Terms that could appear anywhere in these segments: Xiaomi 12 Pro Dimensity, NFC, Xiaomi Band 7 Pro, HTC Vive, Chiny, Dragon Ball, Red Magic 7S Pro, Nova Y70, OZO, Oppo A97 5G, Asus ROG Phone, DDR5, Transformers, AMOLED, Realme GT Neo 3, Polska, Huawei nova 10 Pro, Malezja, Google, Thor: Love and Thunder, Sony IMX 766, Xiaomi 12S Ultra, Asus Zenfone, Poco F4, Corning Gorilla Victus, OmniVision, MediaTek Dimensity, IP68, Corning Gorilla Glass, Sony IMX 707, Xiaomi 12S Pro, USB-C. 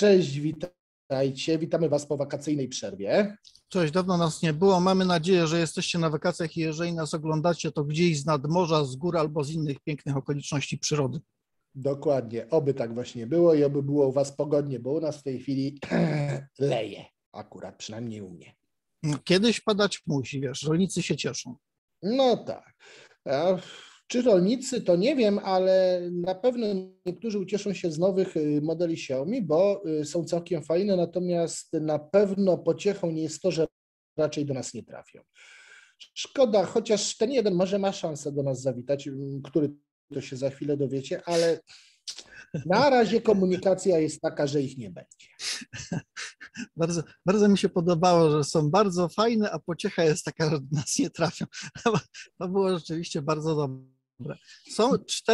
Cześć, witajcie. Witamy Was po wakacyjnej przerwie. Cześć, dawno nas nie było. Mamy nadzieję, że jesteście na wakacjach i jeżeli nas oglądacie, to gdzieś z nadmorza, z gór albo z innych pięknych okoliczności przyrody. Dokładnie. Oby tak właśnie było i oby było u Was pogodnie, bo u nas w tej chwili leje. Akurat, przynajmniej u mnie. Kiedyś padać musi, wiesz, rolnicy się cieszą. No tak. Czy rolnicy, to nie wiem, ale na pewno niektórzy ucieszą się z nowych modeli Xiaomi, bo są całkiem fajne, natomiast na pewno pociechą nie jest to, że raczej do nas nie trafią. Szkoda, chociaż ten jeden może ma szansę do nas zawitać, który to się za chwilę dowiecie, ale na razie komunikacja jest taka, że ich nie będzie. Bardzo, bardzo mi się podobało, że są bardzo fajne, a pociecha jest taka, że do nas nie trafią. To było rzeczywiście bardzo dobre. Są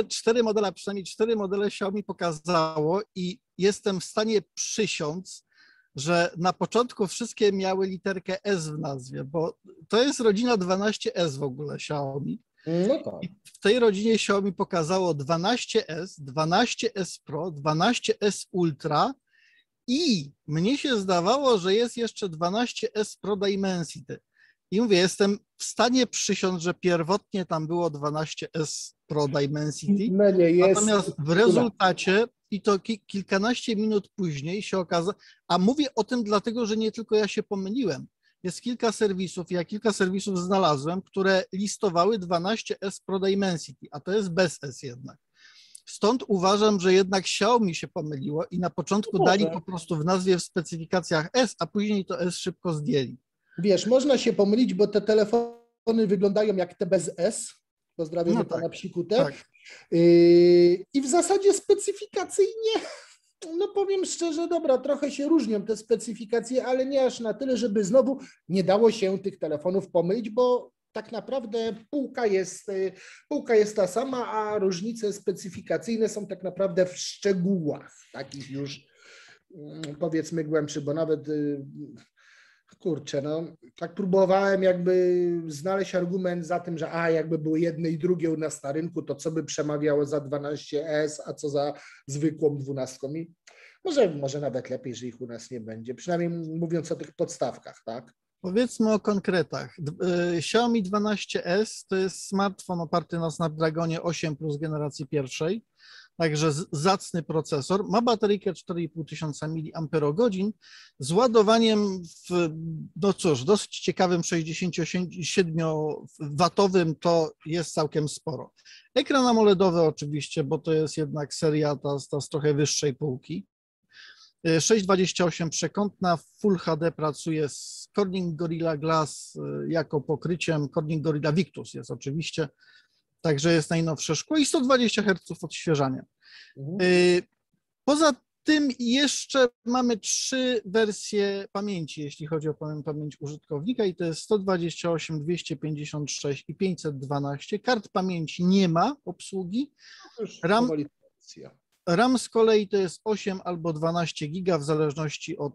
cztery modele, przynajmniej cztery modele Xiaomi pokazało i jestem w stanie przysiąc, że na początku wszystkie miały literkę S w nazwie, bo to jest rodzina 12S w ogóle Xiaomi. No tak. I w tej rodzinie Xiaomi pokazało 12S, 12S Pro, 12S Ultra i mnie się zdawało, że jest jeszcze 12S Pro Dimensity. I mówię, jestem w stanie przysiąc, że pierwotnie tam było 12S Pro Dimensity, natomiast w rezultacie i to kilkanaście minut później się okazało, a mówię o tym dlatego, że nie tylko ja się pomyliłem. Jest kilka serwisów, ja kilka serwisów znalazłem, które listowały 12S Pro Dimensity, a to jest bez S jednak. Stąd uważam, że jednak Xiaomi się pomyliło i na początku dali po prostu w nazwie, w specyfikacjach S, a później to S szybko zdjęli. Wiesz, można się pomylić, bo te telefony wyglądają jak te bez S. Pozdrawiam pana Psikutę. Tak. I w zasadzie specyfikacyjnie... No powiem szczerze, dobra, trochę się różnią te specyfikacje, ale nie aż na tyle, żeby znowu nie dało się tych telefonów pomylić, bo tak naprawdę półka jest ta sama, a różnice specyfikacyjne są tak naprawdę w szczegółach, takich już powiedzmy głębszych, bo nawet, kurczę, no tak próbowałem jakby znaleźć argument za tym, że jakby były jedne i drugie u nas na rynku, to co by przemawiało za 12S, a co za zwykłą 12? I może nawet lepiej, że ich u nas nie będzie, przynajmniej mówiąc o tych podstawkach, tak? Powiedzmy o konkretach. Xiaomi 12S to jest smartfon oparty na Snapdragonie 8 Plus generacji pierwszej. Także zacny procesor, ma baterykę 4500 mAh z ładowaniem w, no cóż, dosyć ciekawym 67W, to jest całkiem sporo. Ekran AMOLEDowy oczywiście, bo to jest jednak seria ta z trochę wyższej półki. 6,28 przekątna, Full HD pracuje z Corning Gorilla Glass jako pokryciem, Corning Gorilla Victus jest oczywiście. Także jest najnowsze szkło i 120 Hz odświeżania. Poza tym jeszcze mamy trzy wersje pamięci, jeśli chodzi o pamięć użytkownika i to jest 128, 256 i 512. Kart pamięci nie ma obsługi. RAM z kolei to jest 8 albo 12 GB w zależności od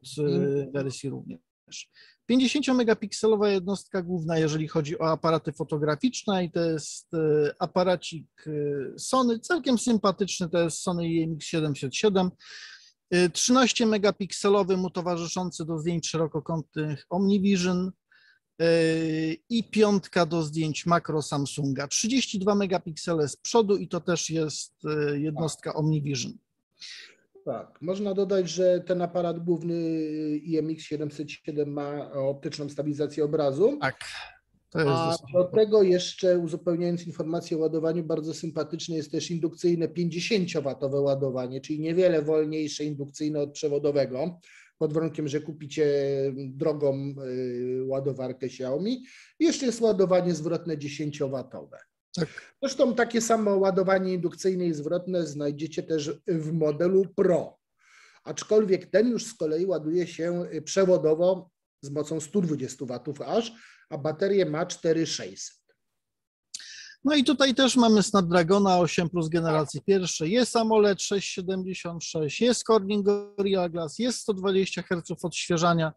wersji również. 50-megapikselowa jednostka główna, jeżeli chodzi o aparaty fotograficzne i to jest aparacik Sony, całkiem sympatyczny, to jest Sony IMX 707, 13-megapikselowy mu towarzyszący do zdjęć szerokokątnych OmniVision i piątka do zdjęć makro Samsunga, 32 megapiksele z przodu i to też jest jednostka OmniVision. Tak, można dodać, że ten aparat główny IMX 707 ma optyczną stabilizację obrazu, tak, to jest a do tego jeszcze uzupełniając informację o ładowaniu, bardzo sympatyczne jest też indukcyjne 50W ładowanie, czyli niewiele wolniejsze indukcyjne od przewodowego, pod warunkiem, że kupicie drogą ładowarkę Xiaomi. Jeszcze jest ładowanie zwrotne 10W. Tak. Zresztą takie samo ładowanie indukcyjne i zwrotne znajdziecie też w modelu Pro, aczkolwiek ten już z kolei ładuje się przewodowo z mocą 120 W aż, a baterię ma 4600. No i tutaj też mamy Snapdragona 8 Plus generacji pierwszej, jest AMOLED 6,76, jest Corning Gorilla Glass, jest 120 Hz odświeżania.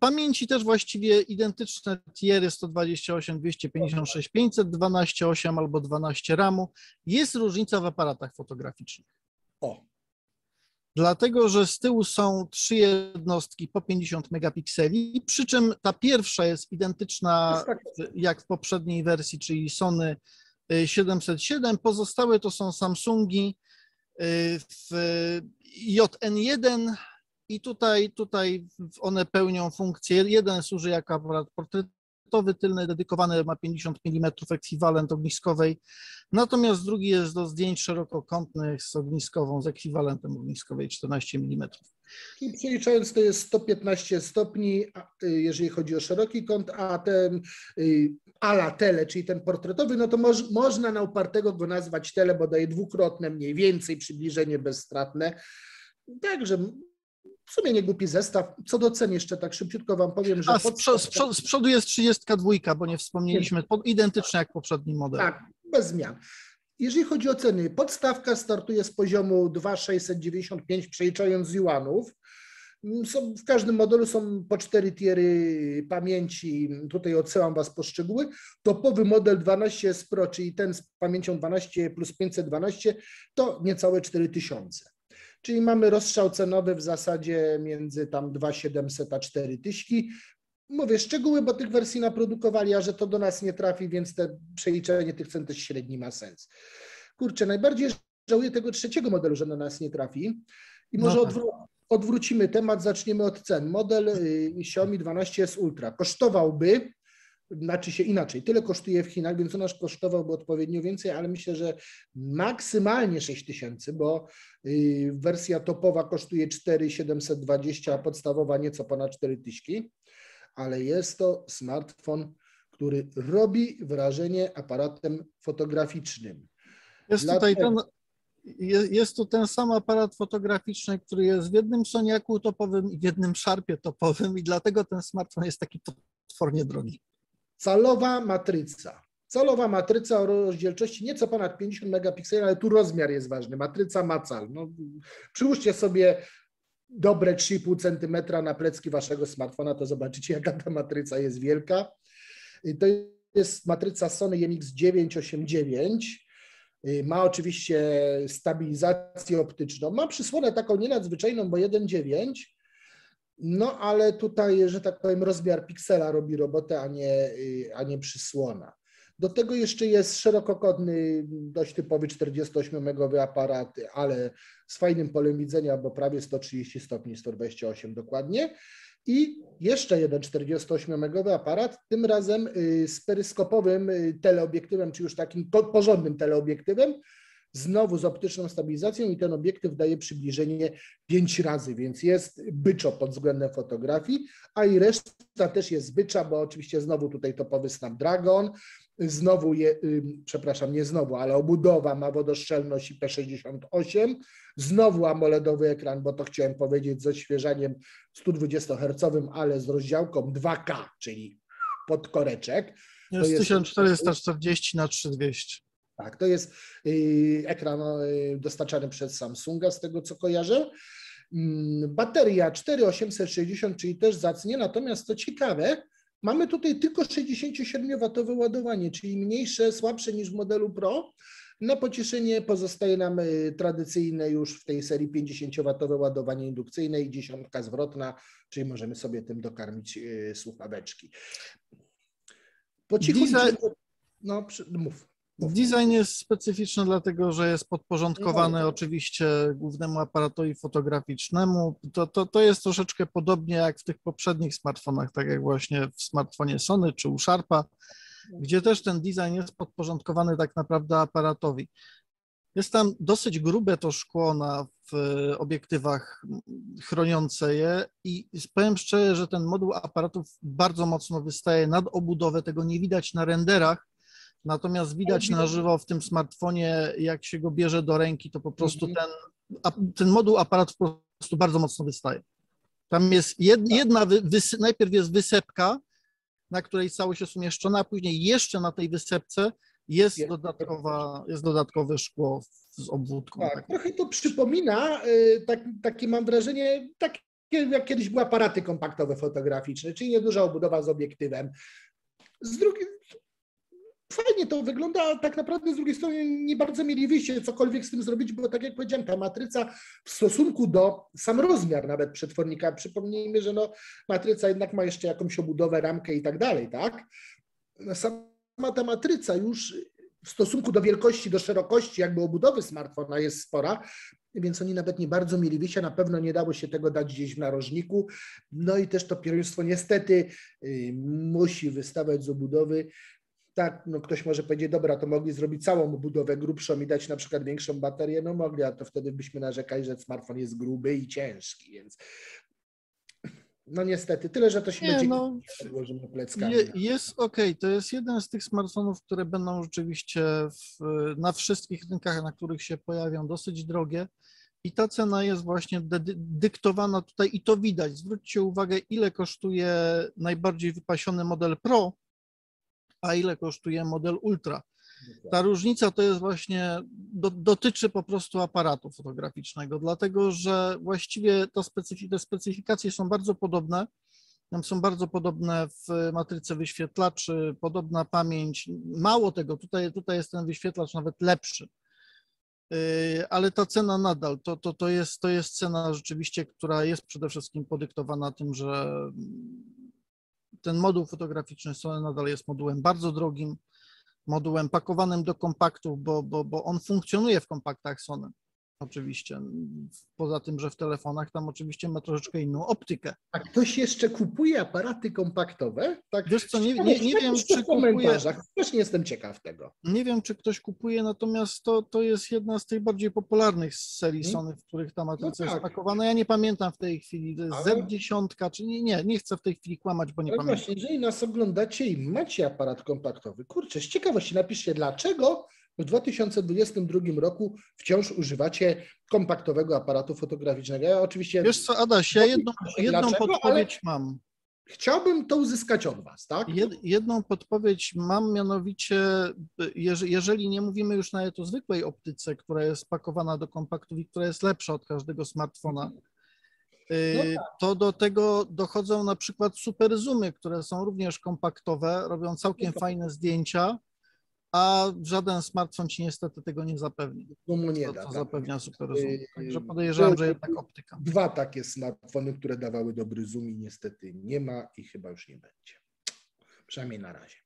Pamięci też właściwie identyczne tiery 128, 256, 512, 8 albo 12 RAM-u. Jest różnica w aparatach fotograficznych. O, dlatego że z tyłu są trzy jednostki po 50 megapikseli, przy czym ta pierwsza jest identyczna jak w poprzedniej wersji, czyli Sony 707, pozostałe to są Samsungi w JN1 i tutaj one pełnią funkcję. Jeden służy jako aparat portretowy, tylny dedykowany, ma 50 mm ekwiwalent ogniskowej, natomiast drugi jest do zdjęć szerokokątnych z ogniskową, z ekwiwalentem ogniskowej 14 mm. I przeliczając, to jest 115 stopni, jeżeli chodzi o szeroki kąt, a ten a la tele, czyli ten portretowy, no to można na upartego go nazwać tele, bo daje dwukrotne mniej więcej przybliżenie bezstratne. Także w sumie nie głupi zestaw. Co do cen jeszcze tak szybciutko Wam powiem, że... z przodu jest 32, bo nie wspomnieliśmy, identycznie jak poprzedni model. Tak, bez zmian. Jeżeli chodzi o ceny, podstawka startuje z poziomu 2,695, przeliczając juanów. W każdym modelu są po 4 tiery pamięci, tutaj odsyłam Was po szczegóły. Topowy model 12S Pro, czyli ten z pamięcią 12 plus 512, to niecałe 4000. Czyli mamy rozstrzał cenowy w zasadzie między tam 2700 a 4000. Mówię szczegóły, bo tych wersji naprodukowali, a że to do nas nie trafi, więc te przeliczenie tych cen też średni ma sens. Kurczę, najbardziej żałuję tego trzeciego modelu, że do nas nie trafi. I może odwrócimy temat, zaczniemy od cen. Model Xiaomi 12S Ultra kosztowałby, znaczy się inaczej, tyle kosztuje w Chinach, więc on aż kosztowałby odpowiednio więcej, ale myślę, że maksymalnie 6000, bo wersja topowa kosztuje 4720, a podstawowa nieco ponad 4000. Ale jest to smartfon, który robi wrażenie aparatem fotograficznym. Jest tu ten sam aparat fotograficzny, który jest w jednym Soniaku topowym i w jednym Sharpie topowym i dlatego ten smartfon jest taki potwornie drogi. Calowa matryca o rozdzielczości nieco ponad 50 megapikseli, ale tu rozmiar jest ważny. Matryca ma cal. No, przyłóżcie sobie dobre 3,5 cm na plecki Waszego smartfona, to zobaczycie, jaka ta matryca jest wielka. To jest matryca Sony IMX 989. Ma oczywiście stabilizację optyczną. Ma przysłonę taką nienadzwyczajną, bo 1,9. No ale tutaj, że tak powiem, rozmiar piksela robi robotę, a nie przysłona. Do tego jeszcze jest szerokokątny, dość typowy 48-megowy aparat, ale z fajnym polem widzenia, bo prawie 130 stopni, 128 dokładnie. I jeszcze jeden 48-megowy aparat, tym razem z peryskopowym teleobiektywem, czy już takim porządnym teleobiektywem, znowu z optyczną stabilizacją i ten obiektyw daje przybliżenie 5 razy, więc jest byczo pod względem fotografii, a i reszta też jest bycza, bo oczywiście znowu tutaj topowy Snapdragon, ale obudowa ma wodoszczelność IP68, znowu AMOLEDowy ekran, bo to chciałem powiedzieć, z odświeżaniem 120 Hz, ale z rozdziałką 2K, czyli pod koreczek. Jest 1440 na 3200. Tak, to jest ekran dostarczany przez Samsunga, z tego co kojarzę. Bateria 4860, czyli też zacnie, natomiast co ciekawe, mamy tutaj tylko 67-watowe ładowanie, czyli mniejsze, słabsze niż w modelu Pro. Na pocieszenie pozostaje nam tradycyjne już w tej serii 50-watowe ładowanie indukcyjne i 10 zwrotna, czyli możemy sobie tym dokarmić słuchaweczki. Po cichu... No, mów. Design jest specyficzny, dlatego że jest podporządkowany oczywiście głównemu aparatowi fotograficznemu. To jest troszeczkę podobnie jak w tych poprzednich smartfonach, tak jak właśnie w smartfonie Sony czy u Sharpa, gdzie też ten design jest podporządkowany tak naprawdę aparatowi. Jest tam dosyć grube to szkło w obiektywach chroniące je i powiem szczerze, że ten moduł aparatów bardzo mocno wystaje nad obudowę, tego nie widać na renderach. Natomiast widać na żywo w tym smartfonie, jak się go bierze do ręki, to po prostu ten moduł aparatu po prostu bardzo mocno wystaje. Tam jest najpierw jest wysepka, na której całość jest umieszczona, a później jeszcze na tej wysepce jest dodatkowe szkło z obwódką. Tak, trochę to przypomina, takie mam wrażenie, jak kiedyś były aparaty kompaktowe fotograficzne, czyli nieduża obudowa z obiektywem. Z drugiej fajnie to wygląda, a tak naprawdę z drugiej strony nie bardzo mieli wyjście cokolwiek z tym zrobić, bo tak jak powiedziałem, ta matryca w stosunku do, sam rozmiar nawet przetwornika, przypomnijmy, że no, matryca jednak ma jeszcze jakąś obudowę, ramkę i tak dalej, tak? Sama ta matryca już w stosunku do wielkości, do szerokości jakby obudowy smartfona jest spora, więc oni nawet nie bardzo mieli wyjścia, na pewno nie dało się tego dać gdzieś w narożniku. No i też to pierwieństwo niestety musi wystawać z obudowy. Tak, no ktoś może powiedzieć, dobra, to mogli zrobić całą budowę grubszą i dać na przykład większą baterię, no mogli, a to wtedy byśmy narzekali, że smartfon jest gruby i ciężki, więc no niestety, tyle, że to się będzie odłożymy pleckami. Jest okej, to jest jeden z tych smartfonów, które będą rzeczywiście na wszystkich rynkach, na których się pojawią, dosyć drogie i ta cena jest właśnie dyktowana tutaj i to widać. Zwróćcie uwagę, ile kosztuje najbardziej wypasiony model Pro, a ile kosztuje model Ultra. Ta różnica to jest właśnie, dotyczy po prostu aparatu fotograficznego, dlatego że właściwie te specyfikacje są bardzo podobne, tam są bardzo podobne w matryce wyświetlaczy, podobna pamięć, mało tego, tutaj jest ten wyświetlacz nawet lepszy, ale ta cena nadal, to jest cena rzeczywiście, która jest przede wszystkim podyktowana tym, że ten moduł fotograficzny Sony nadal jest modułem bardzo drogim, modułem pakowanym do kompaktów, bo on funkcjonuje w kompaktach Sony oczywiście, poza tym, że w telefonach tam oczywiście ma troszeczkę inną optykę. A ktoś jeszcze kupuje aparaty kompaktowe? Tak, wiesz co, nie wiem, czy kupuje. Też nie jestem ciekaw tego. Nie wiem, czy ktoś kupuje, natomiast to jest jedna z tych bardziej popularnych z serii Sony, w których ta matryca jest pakowana. Ja nie pamiętam w tej chwili, Z10, czy nie chcę w tej chwili kłamać, bo nie pamiętam. Właśnie, jeżeli nas oglądacie i macie aparat kompaktowy, kurczę, z ciekawości napiszcie, dlaczego w 2022 roku wciąż używacie kompaktowego aparatu fotograficznego. Ja oczywiście... Wiesz co, Adaś, ja jedną podpowiedź mam. Chciałbym to uzyskać od Was, tak? Jedną podpowiedź mam, mianowicie, jeżeli nie mówimy już nawet o zwykłej optyce, która jest pakowana do kompaktów i która jest lepsza od każdego smartfona, to do tego dochodzą na przykład super zoomy, które są również kompaktowe, robią całkiem fajne zdjęcia, a żaden smartfon ci niestety tego nie zapewni. To zapewnia super zoom. Także podejrzewam, że jednak optyka. Dwa takie smartfony, które dawały dobry zoom i niestety nie ma i chyba już nie będzie. Przynajmniej na razie.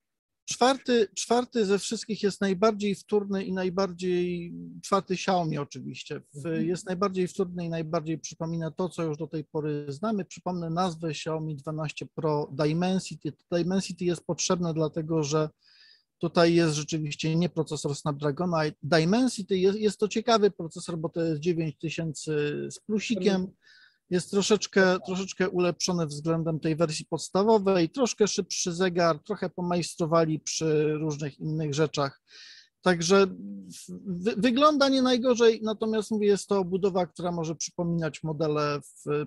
Czwarty ze wszystkich jest najbardziej wtórny i najbardziej... Czwarty Xiaomi oczywiście. Jest najbardziej wtórny i najbardziej przypomina to, co już do tej pory znamy. Przypomnę nazwę Xiaomi 12 Pro Dimensity. Dimensity jest potrzebne dlatego, że tutaj jest rzeczywiście nie procesor Snapdragona, Dimensity jest to ciekawy procesor, bo to jest 9000 z plusikiem, jest troszeczkę ulepszony względem tej wersji podstawowej, troszkę szybszy zegar, trochę pomajstrowali przy różnych innych rzeczach. Także wygląda nie najgorzej, natomiast mówię, jest to obudowa, która może przypominać modele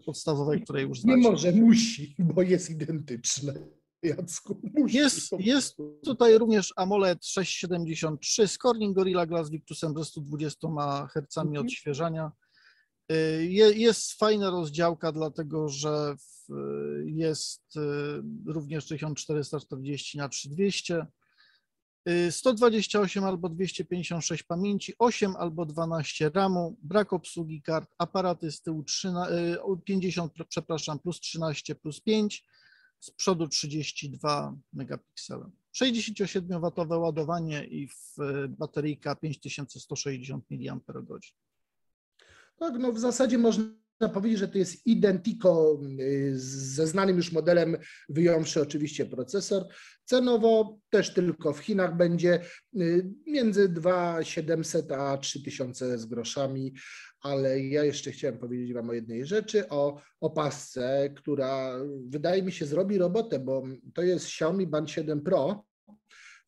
podstawowej, której już znacie. Nie może, musi, bo jest identyczne. Jacku, jest tutaj również AMOLED 673 z Corning Gorilla Glass Victusem ze 120 Hz odświeżania. Jest fajna rozdziałka, dlatego że jest również 1440x3200, 128 albo 256 pamięci, 8 albo 12 RAM-u, brak obsługi kart, aparaty z tyłu 50 plus 13 plus 5, z przodu 32 megapiksele, 67-watowe ładowanie i bateryjka 5160 mAh. Tak, no w zasadzie można powiedzieć, że to jest identyko ze znanym już modelem, wyjąwszy oczywiście procesor. Cenowo też tylko w Chinach będzie między 2700 a 3000 z groszami, ale ja jeszcze chciałem powiedzieć Wam o jednej rzeczy, o opasce, która wydaje mi się zrobi robotę, bo to jest Xiaomi Band 7 Pro,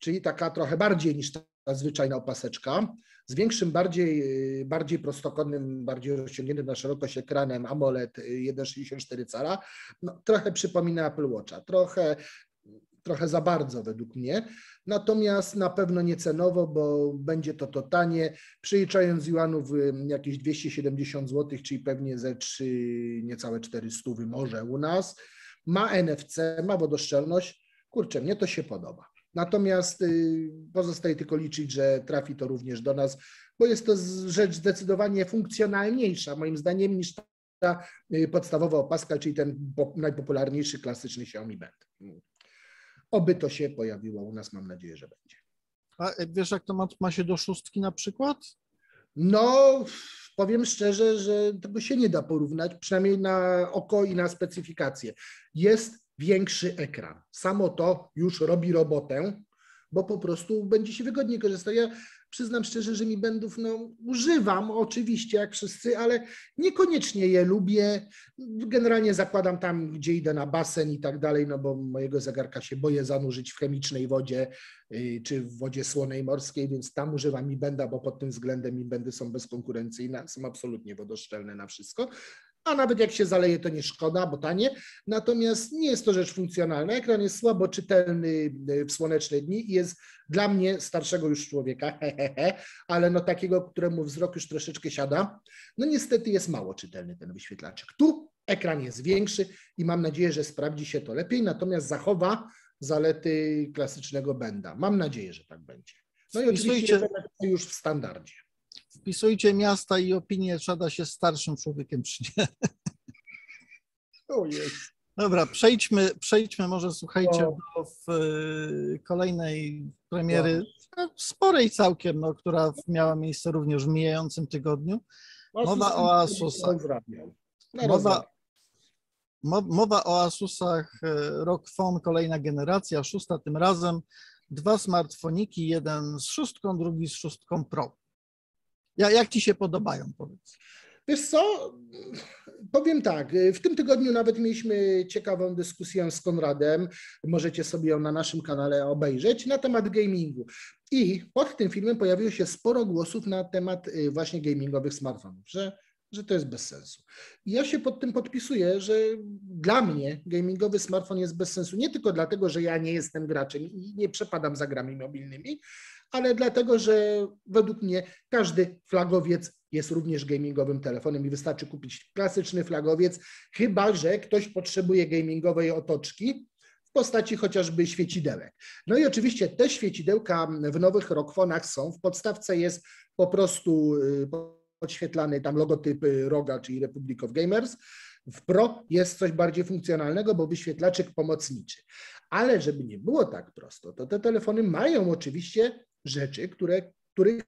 czyli taka trochę bardziej niż ta zwyczajna opaseczka, z większym, bardziej prostokątnym, bardziej rozciągniętym na szerokość ekranem AMOLED 1,64 cala. No, trochę przypomina Apple Watcha, trochę za bardzo według mnie, natomiast na pewno nie cenowo, bo będzie to tanie, przeliczając juanów jakieś 270 zł, czyli pewnie ze 3, niecałe 400 może u nas. Ma NFC, ma wodoszczelność, kurczę, mnie to się podoba. Natomiast pozostaje tylko liczyć, że trafi to również do nas, bo jest to rzecz zdecydowanie funkcjonalniejsza moim zdaniem niż ta podstawowa opaska, czyli ten najpopularniejszy klasyczny Xiaomi Band. Oby to się pojawiło u nas, mam nadzieję, że będzie. A wiesz, jak to ma się do 6 na przykład? No, powiem szczerze, że tego się nie da porównać, przynajmniej na oko i na specyfikację. Jest większy ekran. Samo to już robi robotę, bo po prostu będzie się wygodnie korzystać. Ja przyznam szczerze, że Mi Bandów używam oczywiście, jak wszyscy, ale niekoniecznie je lubię. Generalnie zakładam tam, gdzie idę na basen i tak dalej, no bo mojego zegarka się boję zanurzyć w chemicznej wodzie czy w wodzie słonej morskiej, więc tam używam Mi Banda, bo pod tym względem Mi Bandy są bezkonkurencyjne, są absolutnie wodoszczelne na wszystko. A nawet jak się zaleje, to nie szkoda, bo tanie. Natomiast nie jest to rzecz funkcjonalna. Ekran jest słabo czytelny w słoneczne dni i jest dla mnie, starszego już człowieka, ale no takiego, któremu wzrok już troszeczkę siada, no niestety jest mało czytelny ten wyświetlaczek. Tu ekran jest większy i mam nadzieję, że sprawdzi się to lepiej, natomiast zachowa zalety klasycznego Banda. Mam nadzieję, że tak będzie. No i oczywiście już w standardzie. Wpisujcie miasta i opinie, trzeba się starszym człowiekiem przynieść. Dobra, przejdźmy może, słuchajcie, do kolejnej premiery, sporej całkiem, no, która miała miejsce również w mijającym tygodniu. Mowa o Asusach. Mowa o Asusach ROG Phone, kolejna generacja, 6. Tym razem dwa smartfoniki, jeden z 6, drugi z 6 Pro. Jak Ci się podobają, powiedz? Wiesz co, powiem tak, w tym tygodniu nawet mieliśmy ciekawą dyskusję z Konradem, możecie sobie ją na naszym kanale obejrzeć, na temat gamingu. I pod tym filmem pojawiło się sporo głosów na temat właśnie gamingowych smartfonów, że to jest bez sensu. I ja się pod tym podpisuję, że dla mnie gamingowy smartfon jest bez sensu, nie tylko dlatego, że ja nie jestem graczem i nie przepadam za grami mobilnymi, ale dlatego, że według mnie każdy flagowiec jest również gamingowym telefonem i wystarczy kupić klasyczny flagowiec, chyba że ktoś potrzebuje gamingowej otoczki w postaci chociażby świecidełek. No i oczywiście te świecidełka w nowych ROG Phone'ach są. W podstawce jest po prostu podświetlany tam logotyp ROGa, czyli Republic of Gamers. W Pro jest coś bardziej funkcjonalnego, bo wyświetlaczek pomocniczy. Ale żeby nie było tak prosto, to te telefony mają oczywiście rzeczy, których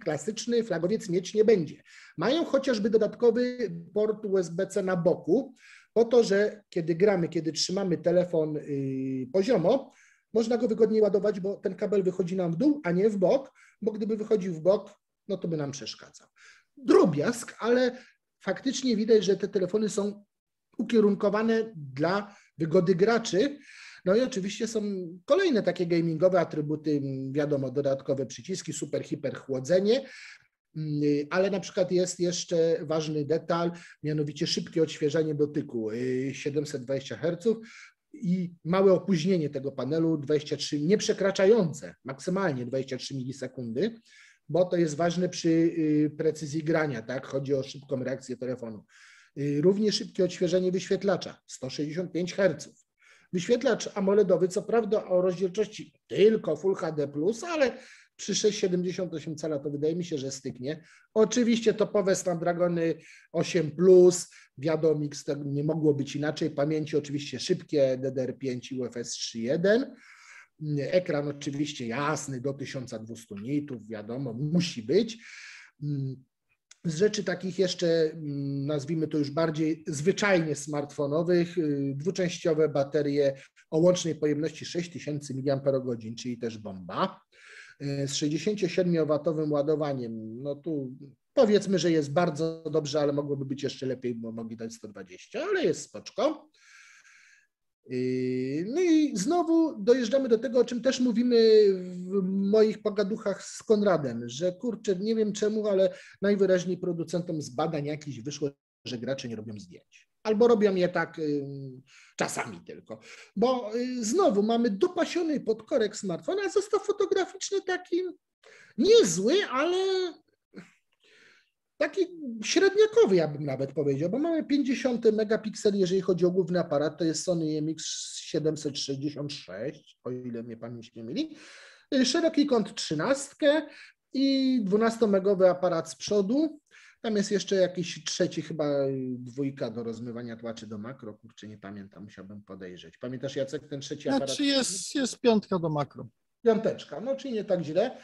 klasyczny flagowiec mieć nie będzie. Mają chociażby dodatkowy port USB-C na boku, po to, że kiedy gramy, kiedy trzymamy telefon poziomo, można go wygodniej ładować, bo ten kabel wychodzi nam w dół, a nie w bok, bo gdyby wychodził w bok, no to by nam przeszkadzał. Drobiazg, ale faktycznie widać, że te telefony są ukierunkowane dla wygody graczy. No i oczywiście są kolejne takie gamingowe atrybuty, wiadomo, dodatkowe przyciski, super, hiper chłodzenie, ale na przykład jest jeszcze ważny detal, mianowicie szybkie odświeżanie dotyku 720 Hz i małe opóźnienie tego panelu, 23, nie przekraczające maksymalnie 23 milisekundy, bo to jest ważne przy precyzji grania, tak? Chodzi o szybką reakcję telefonu. Równie szybkie odświeżenie wyświetlacza, 165 Hz. Wyświetlacz AMOLEDowy, co prawda o rozdzielczości tylko Full HD+, ale przy 6,78 cala to wydaje mi się, że styknie. Oczywiście topowe Snapdragony 8+, wiadomo, to nie mogło być inaczej. Pamięci oczywiście szybkie DDR5 i UFS 3.1. Ekran oczywiście jasny, do 1200 nitów, wiadomo, musi być. Z rzeczy takich jeszcze, nazwijmy to już bardziej zwyczajnie smartfonowych, dwuczęściowe baterie o łącznej pojemności 6000 mAh, czyli też bomba. Z 67-watowym ładowaniem, no tu powiedzmy, że jest bardzo dobrze, ale mogłoby być jeszcze lepiej, bo mogli dać 120, ale jest spoczko. No i znowu dojeżdżamy do tego, o czym też mówimy w moich pogaduchach z Konradem, że kurczę, nie wiem czemu, ale najwyraźniej producentom z badań jakichś wyszło, że gracze nie robią zdjęć. Albo robią je tak czasami tylko. Bo znowu mamy dopasiony pod korek smartfona, a zestaw fotograficzny taki niezły, ale taki średniakowy, ja bym nawet powiedział, bo mamy 50 megapiksel, jeżeli chodzi o główny aparat, to jest Sony IMX 766, o ile mnie pamięć nie myli, szeroki kąt 13 i 12-megowy aparat z przodu. Tam jest jeszcze jakiś trzeci, chyba dwójka do rozmywania tła, czy do makro, kurczę, nie pamiętam, musiałbym podejrzeć. Pamiętasz, Jacek, ten trzeci aparat? Znaczy jest piątka do makro. Piąteczka, no czyli nie tak źle.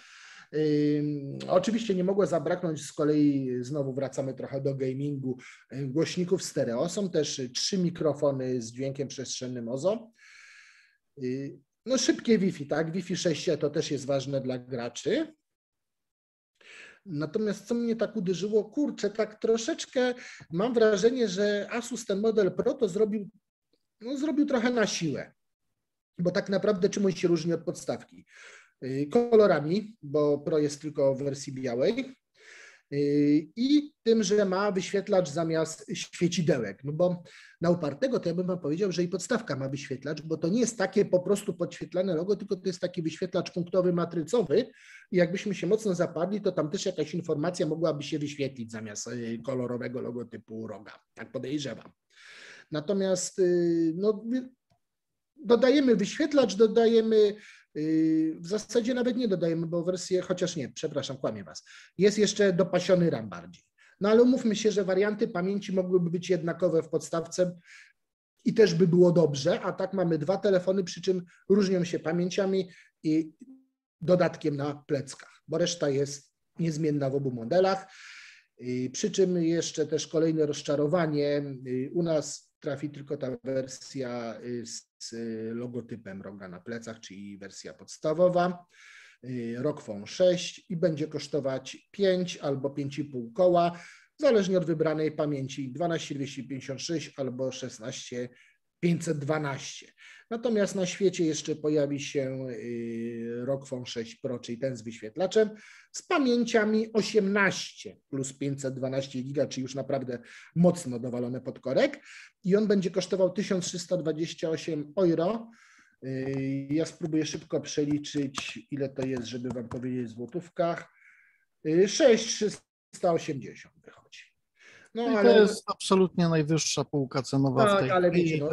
Oczywiście nie mogło zabraknąć, z kolei znowu wracamy trochę do gamingu, głośników stereo. Są też 3 mikrofony z dźwiękiem przestrzennym OZO. No szybkie Wi-Fi, tak? Wi-Fi 6E to też jest ważne dla graczy. Natomiast co mnie tak uderzyło, kurczę, tak troszeczkę mam wrażenie, że Asus ten model Pro to zrobił trochę na siłę, bo tak naprawdę czym on się różni od podstawki? Kolorami, bo Pro jest tylko w wersji białej i tym, że ma wyświetlacz zamiast świecidełek, no bo na upartego to ja bym wam powiedział, że i podstawka ma wyświetlacz, bo to nie jest takie po prostu podświetlane logo, tylko to jest taki wyświetlacz punktowy, matrycowy i jakbyśmy się mocno zapadli, to tam też jakaś informacja mogłaby się wyświetlić zamiast kolorowego logotypu roga, tak podejrzewam. Natomiast no, dodajemy wyświetlacz, dodajemy w zasadzie nawet nie dodajemy, bo wersję, chociaż nie, przepraszam, kłamię was, jest jeszcze dopasiony RAM bardziej. No ale umówmy się, że warianty pamięci mogłyby być jednakowe w podstawce i też by było dobrze, a tak mamy dwa telefony, przy czym różnią się pamięciami i dodatkiem na pleckach, bo reszta jest niezmienna w obu modelach. Przy czym jeszcze też kolejne rozczarowanie, u nas trafi tylko ta wersja z logotypem roga na plecach, czyli wersja podstawowa, ROG Phone 6 i będzie kosztować 5 albo 5,5 koła, zależnie od wybranej pamięci 12256 albo 16512. Natomiast na świecie jeszcze pojawi się ROG Phone 6 Pro, czyli ten z wyświetlaczem, z pamięciami 18 plus 512 GB, czyli już naprawdę mocno dowalone pod korek. I on będzie kosztował 1328 euro. Ja spróbuję szybko przeliczyć, ile to jest, żeby wam powiedzieć w złotówkach. 6380 wychodzi. No, ale... To jest absolutnie najwyższa półka cenowa tak, w tej ale wiecie,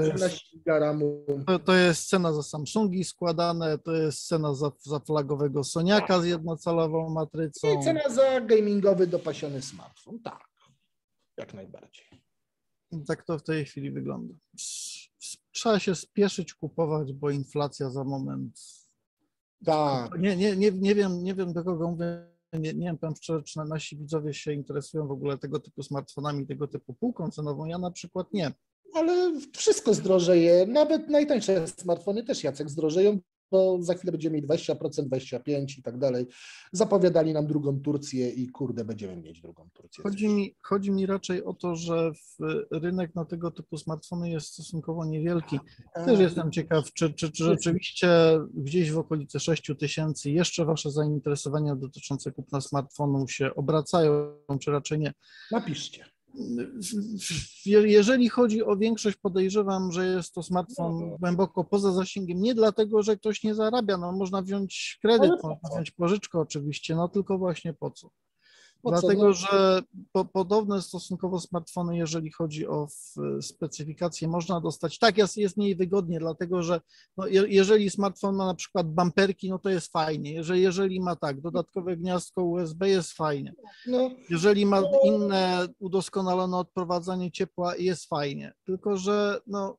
no, to jest cena za Samsungi składane, to jest cena za flagowego Soniaka z jednocalową matrycą. I cena za gamingowy dopasiony smartfon, tak, jak najbardziej. Tak to w tej chwili wygląda. Trzeba się spieszyć kupować, bo inflacja za moment... Tak. Nie wiem do kogo mówię. Nie wiem, powiem szczerze, czy nasi widzowie się interesują w ogóle tego typu smartfonami, tego typu półką cenową. Ja na przykład nie. Ale wszystko zdrożeje. Nawet najtańsze smartfony też, Jacek, zdrożeją, bo za chwilę będziemy mieli 20%, 25% i tak dalej. Zapowiadali nam drugą Turcję i kurde, będziemy mieć drugą Turcję. Chodzi mi raczej o to, że rynek na tego typu smartfony jest stosunkowo niewielki. Też jestem ciekaw, czy rzeczywiście gdzieś w okolicy 6000 jeszcze wasze zainteresowania dotyczące kupna smartfonu się obracają, czy raczej nie? Napiszcie. Jeżeli chodzi o większość, podejrzewam, że jest to smartfon głęboko poza zasięgiem, nie dlatego, że ktoś nie zarabia, no można wziąć kredyt, można wziąć pożyczkę oczywiście, no tylko właśnie po co? Dlatego, że podobne stosunkowo smartfony, jeżeli chodzi o specyfikację, można dostać. Tak, jest mniej wygodnie, dlatego że no, jeżeli smartfon ma na przykład bamperki, no to jest fajnie. Jeżeli ma tak, dodatkowe gniazdko USB jest fajnie. Jeżeli ma inne udoskonalone odprowadzanie ciepła, jest fajnie. Tylko że no...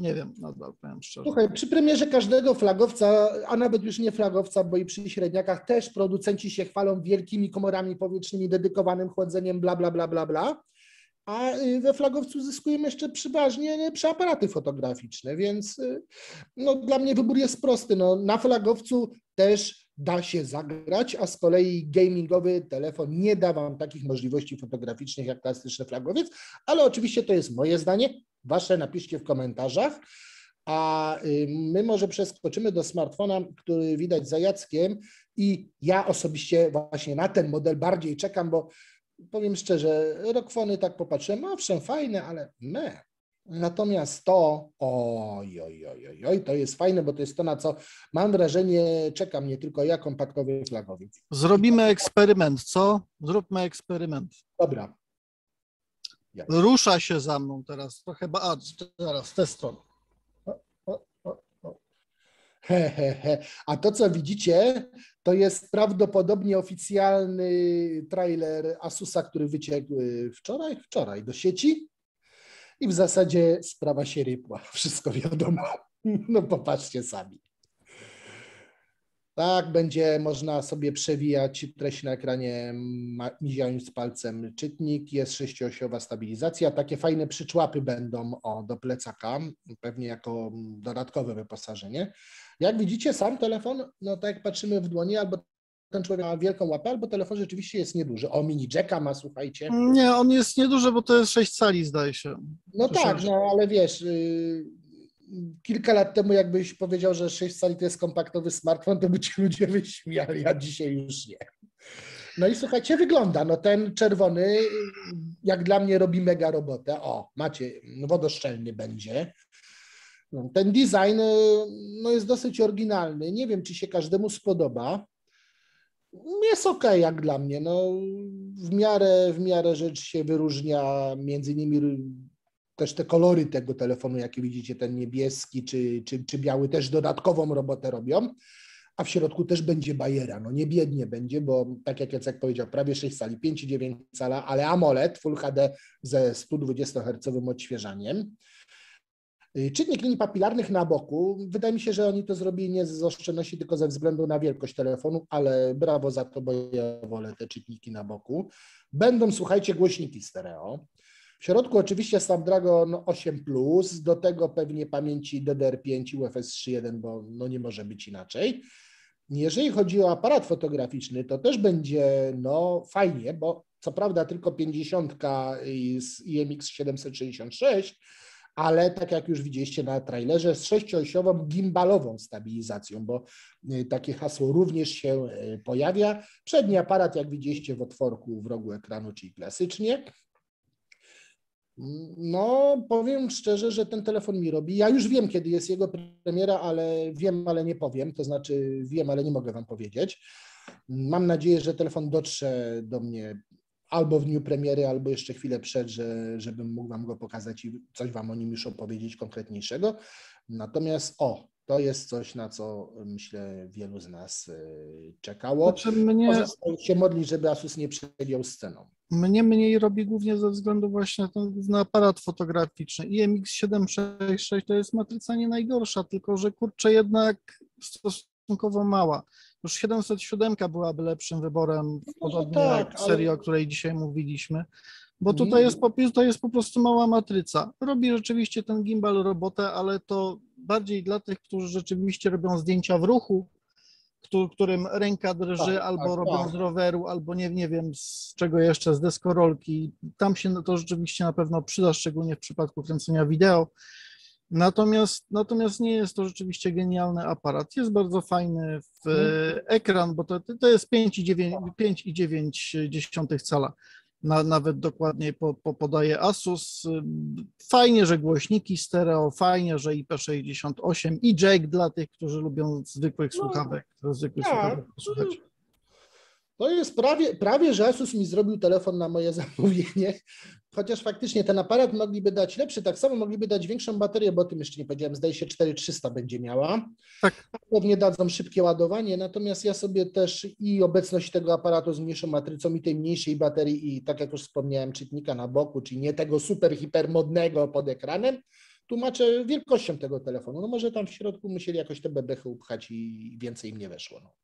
Nie wiem, nadal powiem szczerze. Słuchaj, przy premierze każdego flagowca, a nawet już nie flagowca, bo i przy średniakach też producenci się chwalą wielkimi komorami powietrznymi, dedykowanym chłodzeniem, bla, bla, bla, bla, bla. A we flagowcu zyskujemy jeszcze przeważnie przy aparaty fotograficzne, więc no, dla mnie wybór jest prosty. No, na flagowcu też da się zagrać, a z kolei gamingowy telefon nie da wam takich możliwości fotograficznych jak klasyczny flagowiec, ale oczywiście to jest moje zdanie. Wasze napiszcie w komentarzach, a my może przeskoczymy do smartfona, który widać za Jackiem i ja osobiście właśnie na ten model bardziej czekam, bo powiem szczerze, ROG Phony tak popatrzyłem, owszem, fajne, ale Natomiast to, to jest fajne, bo to jest to, na co mam wrażenie, czeka mnie tylko ja, kompaktowy flagowiec. Zrobimy eksperyment, co? Zróbmy eksperyment. Dobra. Rusza się za mną teraz, trochę, a teraz, tę stronę. A to, co widzicie, to jest prawdopodobnie oficjalny trailer Asusa, który wyciekł wczoraj do sieci. I w zasadzie sprawa się rypła, wszystko wiadomo. No popatrzcie sami. Tak, będzie można sobie przewijać treść na ekranie, miziając palcem czytnik. Jest sześcioosiowa stabilizacja. Takie fajne przyczłapy będą do plecaka, pewnie jako dodatkowe wyposażenie. Jak widzicie, sam telefon, no tak jak patrzymy w dłoni, albo ten człowiek ma wielką łapę, albo telefon rzeczywiście jest nieduży. O, mini jacka ma, słuchajcie. Nie, on jest nieduży, bo to jest 6 cali, zdaje się. No tak, no ale wiesz, kilka lat temu jakbyś powiedział, że 6 cali to jest kompaktowy smartfon, to by ci ludzie wyśmiali, a dzisiaj już nie. No i słuchajcie, wygląda, no ten czerwony jak dla mnie robi mega robotę. O, macie, wodoszczelny będzie. No, ten design no, jest dosyć oryginalny. Nie wiem, czy się każdemu spodoba. Jest ok, jak dla mnie. No, w miarę rzecz się wyróżnia, między innymi też te kolory tego telefonu, jakie widzicie, ten niebieski czy biały, też dodatkową robotę robią, a w środku też będzie bajera. No nie biednie będzie, bo tak jak Jacek powiedział, prawie 6 cali, 5,9 cala, ale AMOLED, Full HD ze 120-hercowym odświeżaniem. Czytnik linii papilarnych na boku. Wydaje mi się, że oni to zrobili nie z oszczędności, tylko ze względu na wielkość telefonu, ale brawo za to, bo ja wolę te czytniki na boku. Będą, słuchajcie, głośniki stereo. W środku oczywiście Snapdragon 8+, do tego pewnie pamięci DDR5 i UFS 3.1, bo no nie może być inaczej. Jeżeli chodzi o aparat fotograficzny, to też będzie no fajnie, bo co prawda tylko 50 z IMX 766, ale tak jak już widzieliście na trailerze, z sześcioosiową gimbalową stabilizacją, bo takie hasło również się pojawia. Przedni aparat, jak widzieliście, w otworku w rogu ekranu, czyli klasycznie. No, powiem szczerze, że ten telefon mi robi. Ja już wiem, kiedy jest jego premiera, ale wiem, ale nie powiem. To znaczy wiem, ale nie mogę wam powiedzieć. Mam nadzieję, że telefon dotrze do mnie albo w dniu premiery, albo jeszcze chwilę przed, żebym mógł wam go pokazać i coś wam o nim już opowiedzieć konkretniejszego. Natomiast o, to jest coś, na co myślę wielu z nas czekało. Znaczy pozostaje się modlić, żeby Asus nie przegiął sceną. Mnie mniej robi głównie ze względu właśnie na ten główny aparat fotograficzny. IMX 766 to jest matryca nie najgorsza, tylko że kurczę jednak stosunkowo mała. Już 707 byłaby lepszym wyborem, podobnie tak, jak serii, ale... o której dzisiaj mówiliśmy, bo tutaj jest po prostu mała matryca. Robi rzeczywiście ten gimbal robotę, ale to bardziej dla tych, którzy rzeczywiście robią zdjęcia w ruchu, którym ręka drży, tak, albo tak, robią tak. Z roweru, albo nie wiem z czego jeszcze, z deskorolki. Tam się to rzeczywiście na pewno przyda, szczególnie w przypadku kręcenia wideo. Natomiast nie jest to rzeczywiście genialny aparat. Jest bardzo fajny w ekran, bo to jest 5,9 cala. Nawet dokładniej podaje Asus. Fajnie, że głośniki stereo, fajnie, że IP68 i jack dla tych, którzy lubią zwykłych słuchawek. Słuchawek. To jest prawie, że Asus mi zrobił telefon na moje zamówienie, chociaż faktycznie ten aparat mogliby dać lepszy, tak samo mogliby dać większą baterię, bo o tym jeszcze nie powiedziałem, zdaje się 4300 będzie miała. Tak. Pewnie dadzą szybkie ładowanie, natomiast ja sobie też i obecność tego aparatu z mniejszą matrycą i tej mniejszej baterii i tak jak już wspomniałem czytnika na boku, czyli nie tego super hipermodnego pod ekranem, tłumaczę wielkością tego telefonu. No może tam w środku musieli jakoś te bebechy upchać i więcej im nie weszło. No.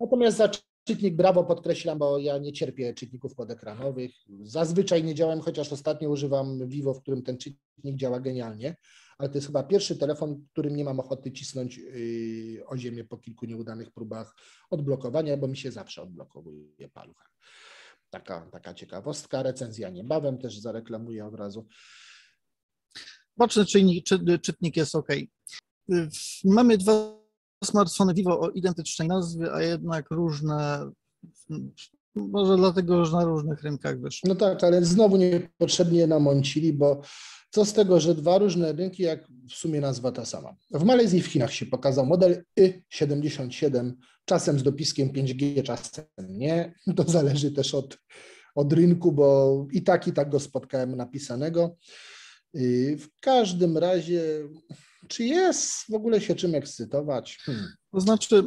Natomiast czytnik brawo, podkreślam, bo ja nie cierpię czytników podekranowych. Zazwyczaj nie działam, chociaż ostatnio używam Vivo, w którym ten czytnik działa genialnie, ale to jest chyba pierwszy telefon, którym nie mam ochoty cisnąć o ziemię po kilku nieudanych próbach odblokowania, bo mi się zawsze odblokowuje paluch. Taka ciekawostka, recenzja niebawem, też zareklamuję od razu. Boczny czytnik jest ok. Mamy dwa smartfony Vivo o identycznej nazwie, a jednak różne Może dlatego, że na różnych rynkach wyszło. No tak, ale znowu niepotrzebnie namącili, bo co z tego, że dwa różne rynki, jak w sumie nazwa ta sama. W Malezji i w Chinach się pokazał model Y77, czasem z dopiskiem 5G, czasem nie. To zależy też od rynku, bo i tak go spotkałem napisanego. W każdym razie, czy jest w ogóle się czym ekscytować? To znaczy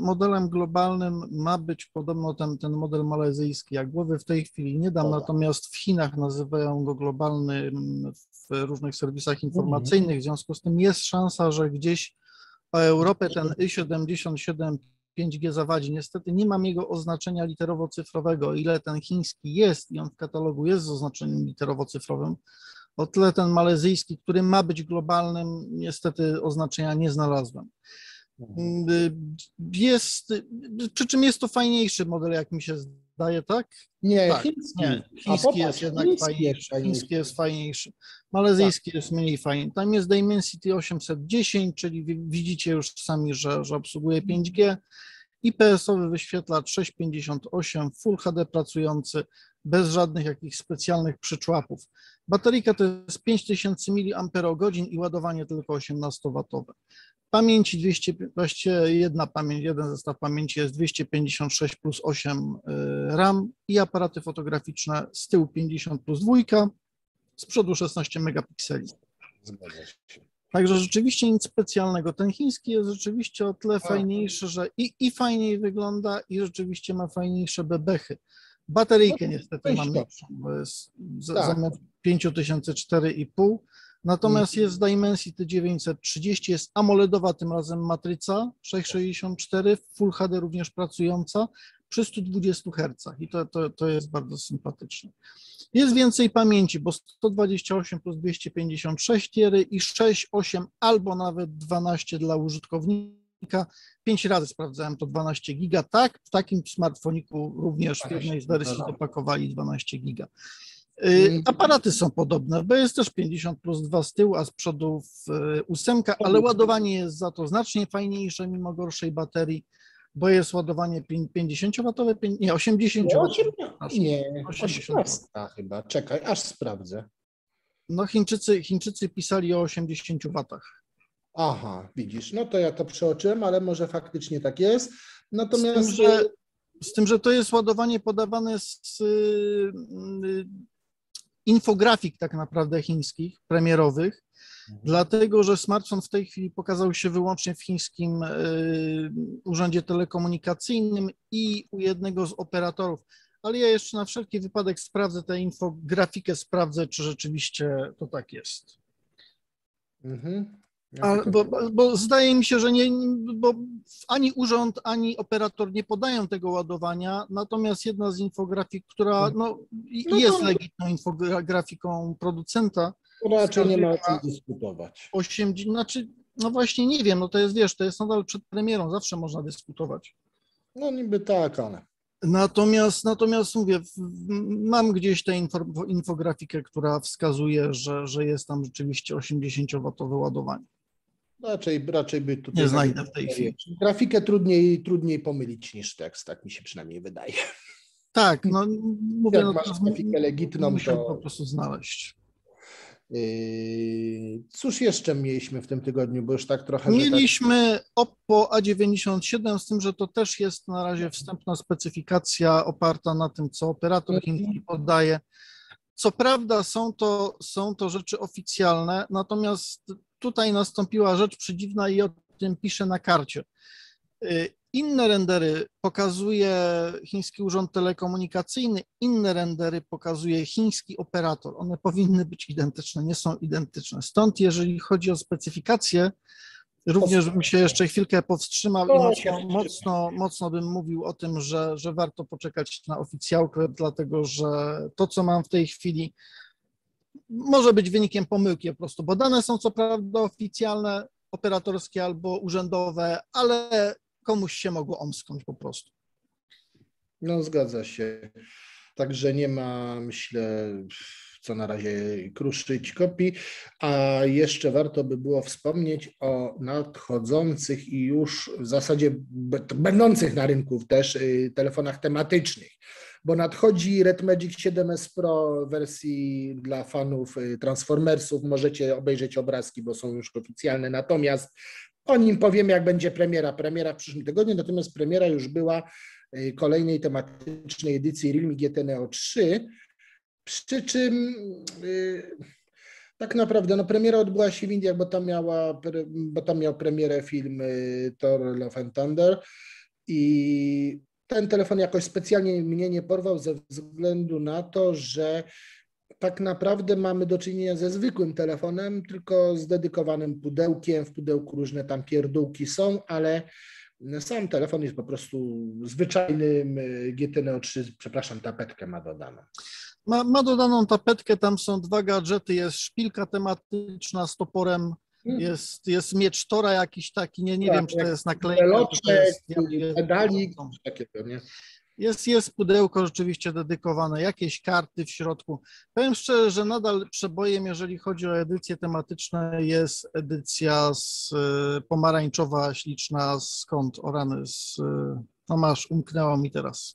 modelem globalnym ma być podobno ten model malezyjski. Ja głowy w tej chwili nie dam, natomiast w Chinach nazywają go globalny w różnych serwisach informacyjnych. W związku z tym jest szansa, że gdzieś o Europę ten Y77 5G zawadzi. Niestety nie mam jego oznaczenia literowo-cyfrowego. Ile ten chiński jest i on w katalogu jest z oznaczeniem literowo-cyfrowym, o tyle ten malezyjski, który ma być globalnym, niestety oznaczenia nie znalazłem. Przy czym jest to fajniejszy model, jak mi się zdaje, tak? Nie, tak, chiński. Nie. Chiński jest jednak fajniejszy. Chiński jest fajniejszy. Malezyjski tak. Jest mniej fajny. Tam jest Dimensity 810, czyli widzicie już sami, że obsługuje 5G. IPS-owy wyświetlacz 658, Full HD pracujący, bez żadnych jakichś specjalnych przyczłapów. Bateryjka to jest 5000 mAh i ładowanie tylko 18W. Pamięci 1 zestaw pamięci jest 256 plus 8 RAM i aparaty fotograficzne z tyłu 50 plus 2, z przodu 16 megapikseli. Także rzeczywiście nic specjalnego. Ten chiński jest rzeczywiście o tyle fajniejszy, że i fajniej wygląda i rzeczywiście ma fajniejsze bebechy. Bateryjkę niestety mam lepszą, bo jest zamiast 5004,5. Natomiast jest Dimensity 930, jest AMOLEDowa tym razem matryca 664, Full HD również pracująca przy 120 Hz i to jest bardzo sympatyczne. Jest więcej pamięci, bo 128 plus 256 tiery i 6, 8 albo nawet 12 dla użytkownika. 5 razy sprawdzałem to 12 giga. Tak, w takim smartfoniku również w jednej z wersji dopakowali 12 giga. Aparaty są podobne, bo jest też 50 plus 2 z tyłu, a z przodu 8, ale ładowanie jest za to znacznie fajniejsze mimo gorszej baterii, bo jest ładowanie 50-watowe, nie, 80-watowe. Nie, 18 chyba, czekaj, aż sprawdzę. No Chińczycy pisali o 80 watach. Aha, widzisz, no to ja to przeoczyłem, ale może faktycznie tak jest. Natomiast... Z tym, że to jest ładowanie podawane z infografik tak naprawdę chińskich, premierowych, dlatego że smartfon w tej chwili pokazał się wyłącznie w chińskim urzędzie telekomunikacyjnym i u jednego z operatorów. Ale ja jeszcze na wszelki wypadek sprawdzę tę infografikę, sprawdzę, czy rzeczywiście to tak jest. Bo zdaje mi się, że nie, bo ani urząd, ani operator nie podają tego ładowania, natomiast jedna z infografik, która jest legitną infografiką producenta. Raczej nie ma o czym dyskutować. Właśnie nie wiem, to jest, to jest nadal przed premierą, zawsze można dyskutować. No niby tak, ale... Natomiast mówię, mam gdzieś tę infografikę, która wskazuje, że jest tam rzeczywiście 80-watowe ładowanie. Raczej by tutaj... Nie znajdę w tej chwili. Grafikę trudniej pomylić niż tekst, tak mi się przynajmniej wydaje. Tak, mówię... Jak masz grafikę legitną, muszę po prostu znaleźć. Cóż jeszcze mieliśmy w tym tygodniu, bo już tak trochę... Mieliśmy Oppo A97, z tym, że to też jest na razie wstępna specyfikacja oparta na tym, co operator chiński podaje. Co prawda są to rzeczy oficjalne, natomiast tutaj nastąpiła rzecz przedziwna i o tym pisze na karcie. Inne rendery pokazuje chiński urząd telekomunikacyjny, inne rendery pokazuje chiński operator. One powinny być identyczne, nie są identyczne. Stąd jeżeli chodzi o specyfikację, również bym się jeszcze chwilkę powstrzymał i mocno bym mówił o tym, że warto poczekać na oficjalkę, dlatego że to, co mam w tej chwili, może być wynikiem pomyłki po prostu, bo dane są co prawda oficjalne, operatorskie albo urzędowe, ale komuś się mogło omsknąć po prostu. No zgadza się. Także nie ma, myślę, co na razie kruszyć kopii, a jeszcze warto by było wspomnieć o nadchodzących i już w zasadzie będących na rynku też telefonach tematycznych, bo nadchodzi Red Magic 7S Pro w wersji dla fanów Transformersów. Możecie obejrzeć obrazki, bo są już oficjalne, natomiast o nim powiem, jak będzie premiera. Premiera w przyszłym tygodniu, natomiast premiera już była kolejnej tematycznej edycji Realme GT Neo 3, przy czym tak naprawdę premiera odbyła się w Indiach, bo tam miał premierę film Thor Love and Thunder i ten telefon jakoś specjalnie mnie nie porwał ze względu na to, że tak naprawdę mamy do czynienia ze zwykłym telefonem, tylko z dedykowanym pudełkiem. W pudełku różne tam pierdółki są, ale sam telefon jest po prostu zwyczajnym GT Neo 3, przepraszam, tapetkę ma dodaną. Ma dodaną tapetkę, tam są dwa gadżety, jest szpilka tematyczna z toporem, jest miecz Tora jakiś taki, nie wiem, czy to jest naklejka, czy to jest pedalik, takiego, nie? Jest pudełko rzeczywiście dedykowane, jakieś karty w środku. Powiem szczerze, że nadal przebojem, jeżeli chodzi o edycje tematyczne, jest edycja pomarańczowa, śliczna, skąd orany, Tomasz, umknęło mi teraz.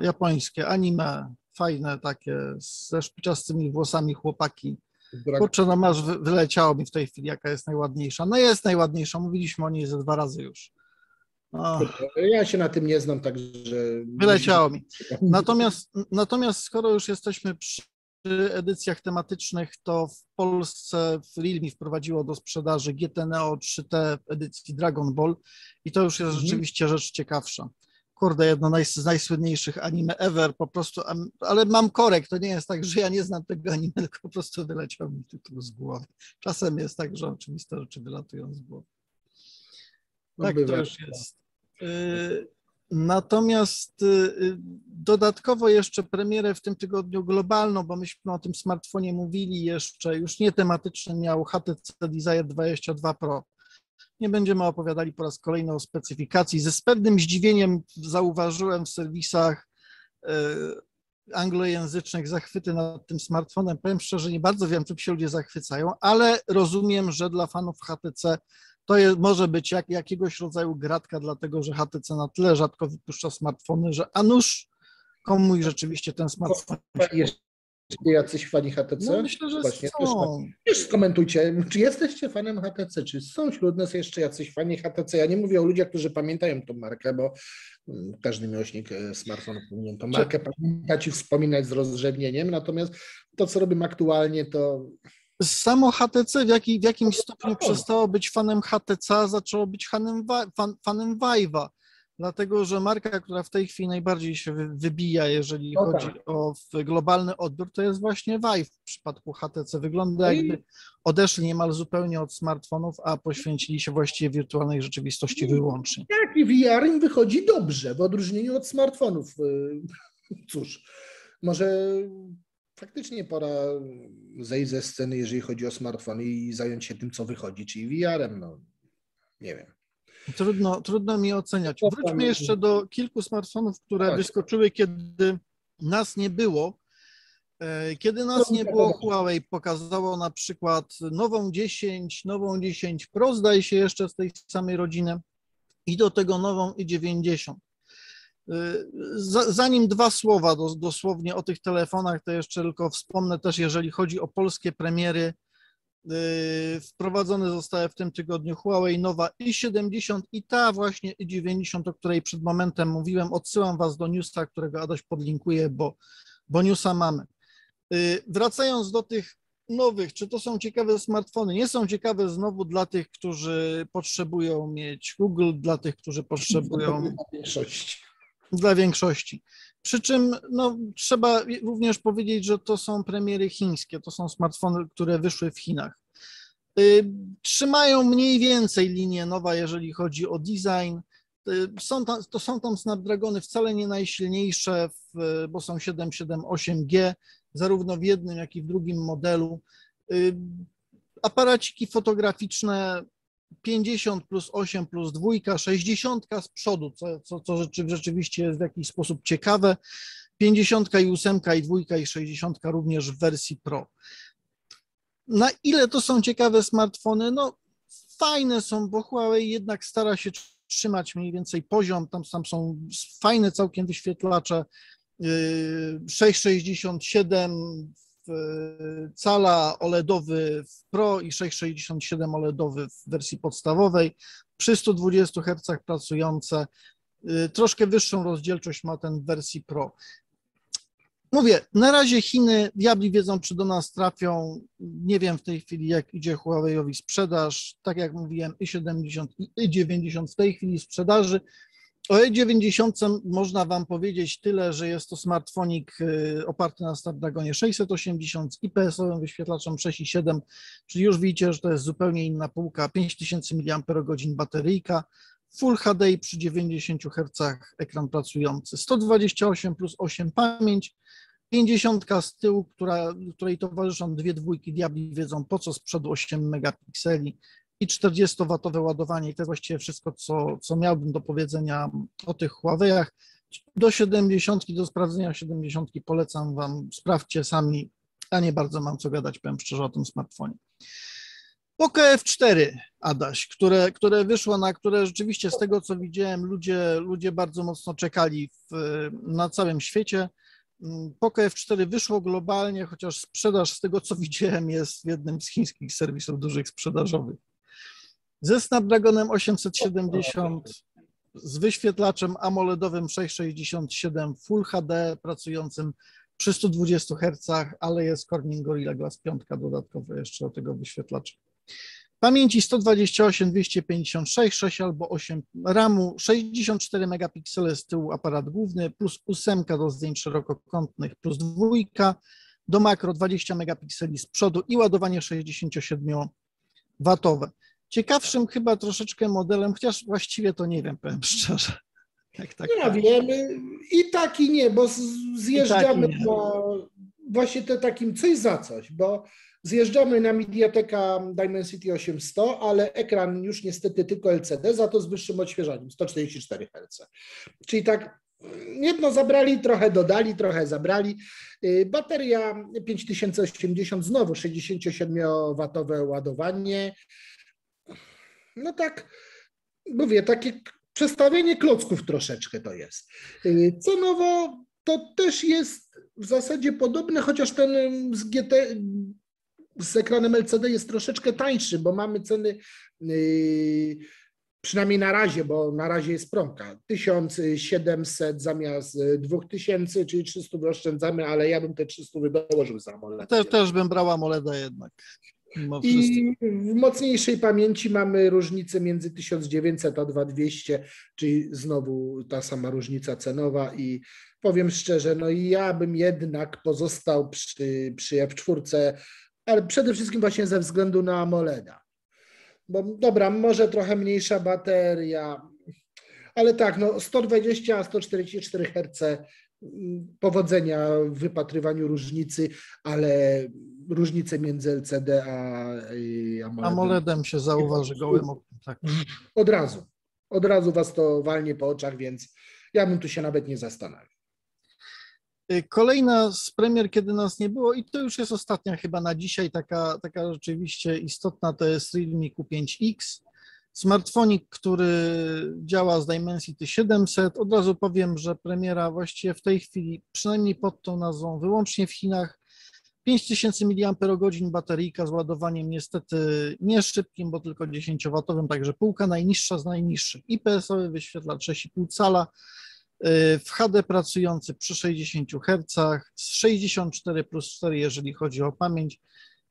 Japońskie anime, fajne takie, ze szpiczastymi włosami chłopaki. Kurczę, no masz, wyleciało mi w tej chwili, jaka jest najładniejsza. No jest najładniejsza, mówiliśmy o niej ze 2 razy już. Ach. Ja się na tym nie znam, także... Wyleciało mi. Natomiast skoro już jesteśmy przy edycjach tematycznych, to w Polsce Realme wprowadziło do sprzedaży GT Neo 3T edycji Dragon Ball i to już jest rzeczywiście rzecz ciekawsza. Kurde, jedno z najsłynniejszych anime ever, po prostu, ale mam korek, to nie jest tak, że ja nie znam tego anime, tylko po prostu wyleciał mi tytuł z głowy. Czasem jest tak, że oczywiste rzeczy wylatują z głowy. Tak, to już jest. Natomiast dodatkowo jeszcze premierę w tym tygodniu globalną, bo myśmy o tym smartfonie mówili jeszcze, już nie tematyczny, miał HTC Desire 22 Pro. Nie będziemy opowiadali po raz kolejny o specyfikacji. Z pewnym zdziwieniem zauważyłem w serwisach anglojęzycznych zachwyty nad tym smartfonem. Powiem szczerze, nie bardzo wiem, czym się ludzie zachwycają, ale rozumiem, że dla fanów HTC to może być jakiegoś rodzaju gratka, dlatego że HTC na tyle rzadko wypuszcza smartfony, że a nuż komuś rzeczywiście ten smartfon... Jacyś fani HTC? No myślę, że właśnie są. Też skomentujcie, czy jesteście fanem HTC, czy są wśród nas jeszcze jacyś fani HTC? Ja nie mówię o ludziach, którzy pamiętają tą markę, bo każdy miłośnik smartfonu powinien tą markę pamiętać i wspominać z rozrzewnieniem, natomiast to, co robimy aktualnie, to... Samo HTC w jakimś stopniu przestało być fanem HTC, a zaczęło być fanem Vive'a, dlatego że marka, która w tej chwili najbardziej się wybija, jeżeli chodzi o globalny odbiór, to jest właśnie Vive w przypadku HTC. Wygląda, jakby odeszli niemal zupełnie od smartfonów, a poświęcili się właściwie wirtualnej rzeczywistości wyłącznie. Tak, i VR im wychodzi dobrze, w odróżnieniu od smartfonów. Cóż, może... Faktycznie pora zejść ze sceny, jeżeli chodzi o smartfony i zająć się tym, co wychodzi, czyli VR-em, no nie wiem. Trudno mi oceniać. Wróćmy jeszcze do kilku smartfonów, które wyskoczyły, kiedy nas nie było. Kiedy nas nie było, Huawei pokazało na przykład nową 10, nową 10 Pro, zdaje się jeszcze z tej samej rodziny i do tego nową i90. Zanim 2 słowa dosłownie o tych telefonach, to jeszcze tylko wspomnę też, jeżeli chodzi o polskie premiery, wprowadzone zostały w tym tygodniu Huawei Nova i70 i ta właśnie i90, o której przed momentem mówiłem. Odsyłam Was do newsa, którego Adaś podlinkuje, bo newsa mamy. Wracając do tych nowych, czy to są ciekawe smartfony? Nie są ciekawe znowu dla tych, którzy potrzebują mieć Google, dla tych, którzy potrzebują... Dla większości. Przy czym trzeba również powiedzieć, że to są premiery chińskie, to są smartfony, które wyszły w Chinach. Trzymają mniej więcej linię Nova, jeżeli chodzi o design. Są tam Snapdragony wcale nie najsilniejsze, bo są 778G, zarówno w jednym, jak i w drugim modelu. Aparaciki fotograficzne 50 plus 8 plus 2, 60 z przodu, co rzeczywiście jest w jakiś sposób ciekawe, 50 i 8 i 2 i 60 również w wersji Pro. Na ile to są ciekawe smartfony? No fajne są, bo Huawei jednak stara się trzymać mniej więcej poziom, tam są fajne całkiem wyświetlacze, 6,67 cala OLEDowy w Pro i 6,67 OLEDowy w wersji podstawowej, przy 120 Hz pracujące, troszkę wyższą rozdzielczość ma ten w wersji Pro. Mówię, na razie Chiny, diabli wiedzą, czy do nas trafią, nie wiem w tej chwili, jak idzie Huawei'owi sprzedaż, tak jak mówiłem, i70 i i90 w tej chwili sprzedaży. O E90 można Wam powiedzieć tyle, że jest to smartfonik oparty na Snapdragonie 680 z IPS-owym wyświetlaczem 6,7, czyli już widzicie, że to jest zupełnie inna półka, 5000 mAh bateryjka, Full HD przy 90 Hz ekran pracujący, 128 plus 8 pamięć, 50 z tyłu, której towarzyszą dwie dwójki, diabli wiedzą po co, z przodu 8 megapikseli, i 40-watowe ładowanie, i to jest właściwie wszystko, co miałbym do powiedzenia o tych Huawei'ach. Do 70, do sprawdzenia 70 polecam Wam, sprawdźcie sami, a nie bardzo mam co gadać, powiem szczerze, o tym smartfonie. Poco F4, Adaś, które wyszło, na które rzeczywiście z tego, co widziałem, ludzie bardzo mocno czekali na całym świecie. Poco F4 wyszło globalnie, chociaż sprzedaż, z tego, co widziałem, jest w jednym z chińskich serwisów dużych sprzedażowych. Ze Snapdragonem 870, z wyświetlaczem AMOLEDowym 667 Full HD pracującym przy 120 Hz, ale jest Corning Gorilla Glass 5 dodatkowo jeszcze do tego wyświetlacza. Pamięci 128, 256, 6 albo 8 RAMu, 64 megapiksele z tyłu aparat główny, plus 8 do zdjęć szerokokątnych, plus 2, do makro 20 megapikseli z przodu i ładowanie 67-watowe. Ciekawszym chyba troszeczkę modelem, chociaż właściwie to nie wiem, powiem szczerze. Wiemy i tak i nie, bo zjeżdżamy, tak, bo właśnie to takim coś za coś, bo zjeżdżamy na MediaTeka Dimensity 800, ale ekran już niestety tylko LCD, za to z wyższym odświeżaniem, 144 Hz. Czyli tak jedno zabrali, trochę dodali, trochę zabrali. Bateria 5080, znowu 67-watowe ładowanie. No tak, mówię, takie przestawienie klocków troszeczkę to jest. Cenowo to też jest w zasadzie podobne, chociaż ten z ekranem LCD jest troszeczkę tańszy, bo mamy ceny, przynajmniej na razie, bo na razie jest promka, 1700 zamiast 2000, czyli 300 oszczędzamy, ale ja bym te 300 dołożył za AMOLED. Też bym brał AMOLEDa jednak. I w mocniejszej pamięci mamy różnicę między 1900 a 2200, czyli znowu ta sama różnica cenowa, i powiem szczerze, no i ja bym jednak pozostał przy F4, ale przede wszystkim właśnie ze względu na AMOLEDa. Bo dobra, może trochę mniejsza bateria, ale tak, no 120 a 144 Hz. Powodzenia w wypatrywaniu różnicy, ale różnicę między LCD a AMOLEDem. AMOLEDem się zauważy gołym okiem. Tak. Od razu Was to walnie po oczach, więc ja bym tu się nawet nie zastanawiał. Kolejna z premier, kiedy nas nie było, i to już jest ostatnia chyba na dzisiaj, taka rzeczywiście istotna, to jest Realme Q5X. Smartfonik, który działa z Dimensity 700, od razu powiem, że premiera właściwie w tej chwili, przynajmniej pod tą nazwą, wyłącznie w Chinach, 5000 mAh bateryjka z ładowaniem niestety nie szybkim, bo tylko 10-watowym, także półka najniższa z najniższych, IPS-owy wyświetlacz 6,5 cala, w HD pracujący przy 60 Hz, z 64 plus 4 jeżeli chodzi o pamięć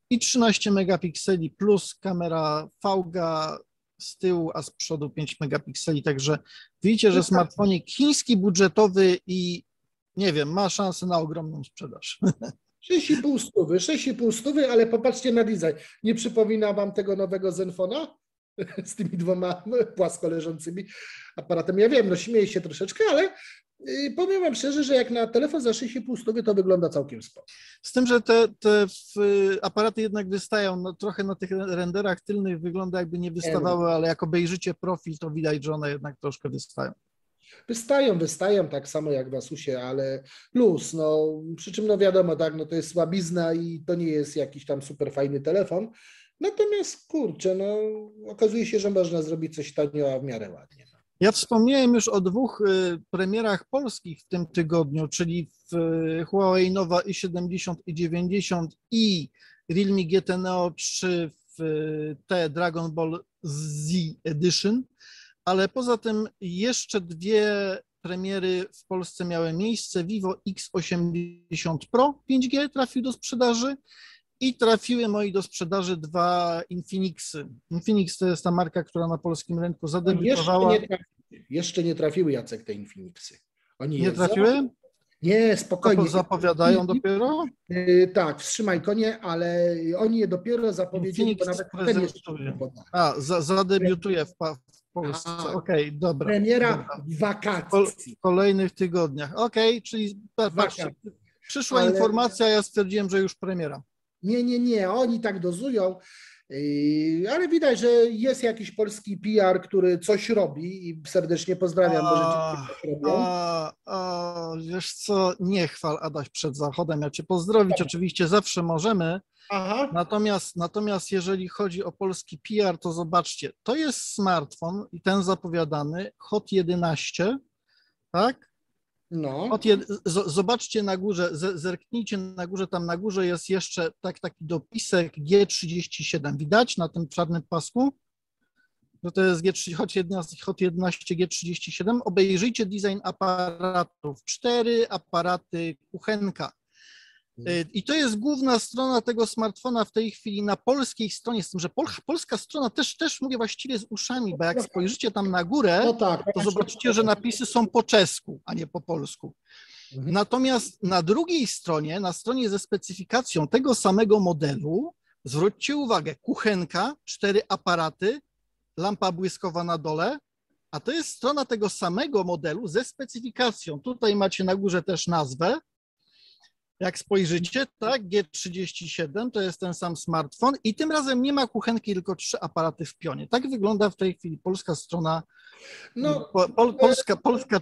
i 13 megapikseli plus kamera VGA, z tyłu, a z przodu 5 megapikseli, także widzicie, że smartfonik chiński, budżetowy i nie wiem, ma szansę na ogromną sprzedaż. 6,5 stówy, ale popatrzcie na design. Nie przypomina Wam tego nowego Zenfona? Z tymi dwoma płasko leżącymi aparatem. Ja wiem, no śmieję się troszeczkę, ale Powiem wam szczerze, że jak na telefon za 6,5 stówy to wygląda całkiem spoko. Z tym, że te aparaty jednak wystają, no, trochę na tych renderach tylnych wygląda jakby nie wystawały, ale jak obejrzycie profil, to widać, że one jednak troszkę wystają. Wystają, tak samo jak w Asusie, ale plus, no przy czym no wiadomo, tak, no to jest słabizna i to nie jest jakiś tam super fajny telefon, natomiast kurczę, no okazuje się, że można zrobić coś tanio, a w miarę ładnie. Ja wspomniałem już o dwóch premierach polskich w tym tygodniu, czyli w Huawei Nova i70 i 90 i Realme GT Neo 3 w T Dragon Ball Z Edition, ale poza tym jeszcze dwie premiery w Polsce miały miejsce. Vivo X80 Pro 5G trafił do sprzedaży i trafiły, moi, do sprzedaży dwa Infinixy. Infinix to jest ta marka, która na polskim rynku zadebiutowała. Jeszcze nie trafiły, Jacek, te Infinixy. Oni nie trafiły? Nie, spokojnie. To zapowiadają dopiero? Tak, wstrzymaj konie, ale oni je dopiero zapowiedzieli, bo nawet ten jeszcze nie poda. A, zadebiutuje w Polsce. Okej, dobra. Premiera w wakacji. W kolejnych tygodniach. Okej, czyli patrzcie, przyszła informacja, ja stwierdziłem, że już premiera. Nie, oni tak dozują, ale widać, że jest jakiś polski PR, który coś robi i serdecznie pozdrawiam, bo rzeczywiście robią. Wiesz co, nie chwal Adaś przed zachodem, ja cię pozdrowić oczywiście zawsze możemy, natomiast jeżeli chodzi o polski PR, to zobaczcie, to jest smartfon i ten zapowiadany, Hot 11, tak? No. Zobaczcie na górze, zerknijcie na górze, tam na górze jest jeszcze taki dopisek G37. Widać na tym czarnym pasku? No to jest G3, Hot 11 G37. Obejrzyjcie design aparatów. 4 aparaty, kuchenka. I to jest główna strona tego smartfona w tej chwili na polskiej stronie, z tym, że polska strona też mówię właściwie z uszami, bo jak spojrzycie tam na górę, to zobaczycie, że napisy są po czesku, a nie po polsku. Natomiast na drugiej stronie, na stronie ze specyfikacją tego samego modelu, zwróćcie uwagę, kuchenka, 4 aparaty, lampa błyskowa na dole, a to jest strona tego samego modelu ze specyfikacją. Tutaj macie na górze też nazwę. Jak spojrzycie, tak, G37 to jest ten sam smartfon i tym razem nie ma kuchenki, tylko 3 aparaty w pionie. Tak wygląda w tej chwili polska strona,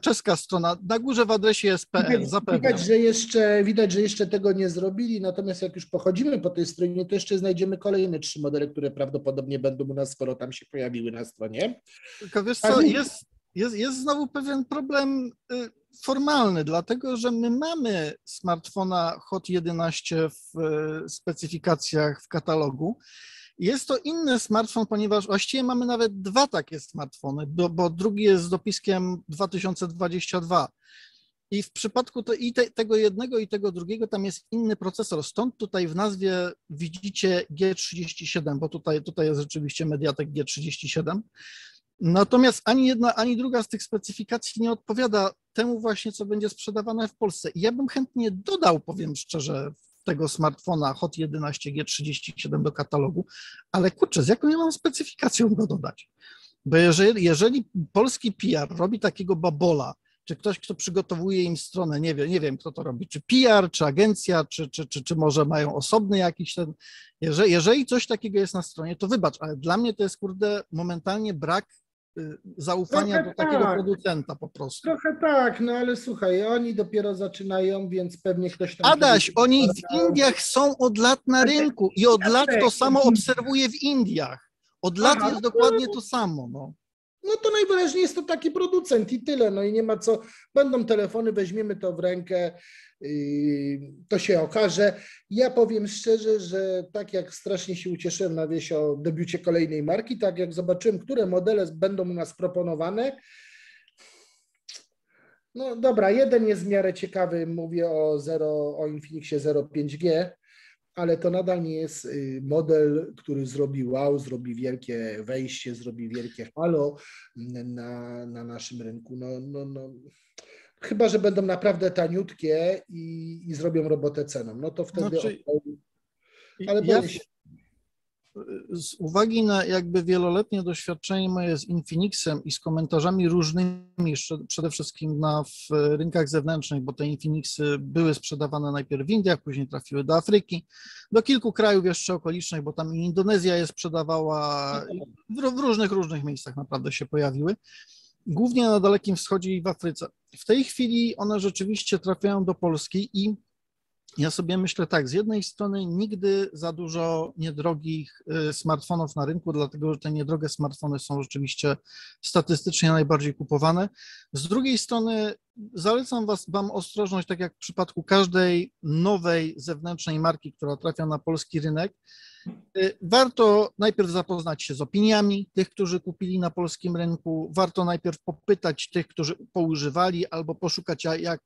czeska strona. Na górze w adresie jest PL, zapewne. Widać, że jeszcze tego nie zrobili, natomiast jak już pochodzimy po tej stronie, to jeszcze znajdziemy kolejne 3 modele, które prawdopodobnie będą u nas, skoro tam się pojawiły na stronie. Tylko wiesz co, jest znowu pewien problem formalny, dlatego że my mamy smartfona Hot 11 w specyfikacjach w katalogu. Jest to inny smartfon, ponieważ właściwie mamy nawet 2 takie smartfony, bo drugi jest z dopiskiem 2022. I w przypadku tego jednego i tego drugiego tam jest inny procesor, stąd tutaj w nazwie widzicie G37, bo tutaj jest rzeczywiście MediaTek G37. Natomiast ani jedna, ani druga z tych specyfikacji nie odpowiada temu właśnie, co będzie sprzedawane w Polsce. I ja bym chętnie dodał, powiem szczerze, tego smartfona Hot 11 G37 do katalogu, ale kurczę, z jaką ja mam specyfikacją go dodać? Bo jeżeli polski PR robi takiego babola, czy ktoś, kto przygotowuje im stronę, nie wiem kto to robi, czy PR, czy agencja, czy może mają osobny jakiś ten... Jeżeli coś takiego jest na stronie, to wybacz, ale dla mnie to jest, kurde, momentalnie brak zaufania do takiego producenta po prostu. Trochę tak, no ale słuchaj, oni dopiero zaczynają, więc pewnie ktoś tam... Adaś, oni w Indiach są od lat na rynku i od lat to samo obserwuję w Indiach. Od lat jest dokładnie to samo, no. No to najwyraźniej jest to taki producent i tyle, no i nie ma co, będą telefony, weźmiemy to w rękę, to się okaże. Ja powiem szczerze, że tak jak strasznie się ucieszyłem na wieś o debiucie kolejnej marki, tak jak zobaczyłem, które modele będą u nas proponowane, no dobra, jeden jest w miarę ciekawy, mówię o Infinixie 05G, ale to nadal nie jest model, który zrobi wow, zrobi wielkie wejście, zrobi wielkie halo na naszym rynku. No. Chyba że będą naprawdę taniutkie i zrobią robotę ceną. No to wtedy... Znaczy, ale ja, z uwagi na jakby wieloletnie doświadczenie moje z Infinixem i z komentarzami różnymi, przede wszystkim w rynkach zewnętrznych, bo te Infinixy były sprzedawane najpierw w Indiach, później trafiły do Afryki, do kilku krajów jeszcze okolicznych, bo tam Indonezja je sprzedawała, w różnych miejscach naprawdę się pojawiły, głównie na Dalekim Wschodzie i w Afryce. W tej chwili one rzeczywiście trafiają do Polski i ja sobie myślę tak, z jednej strony nigdy za dużo niedrogich smartfonów na rynku, dlatego że te niedrogie smartfony są rzeczywiście statystycznie najbardziej kupowane. Z drugiej strony zalecam Wam ostrożność, tak jak w przypadku każdej nowej zewnętrznej marki, która trafia na polski rynek. Warto najpierw zapoznać się z opiniami tych, którzy kupili na polskim rynku, warto najpierw popytać tych, którzy poużywali, albo poszukać, jak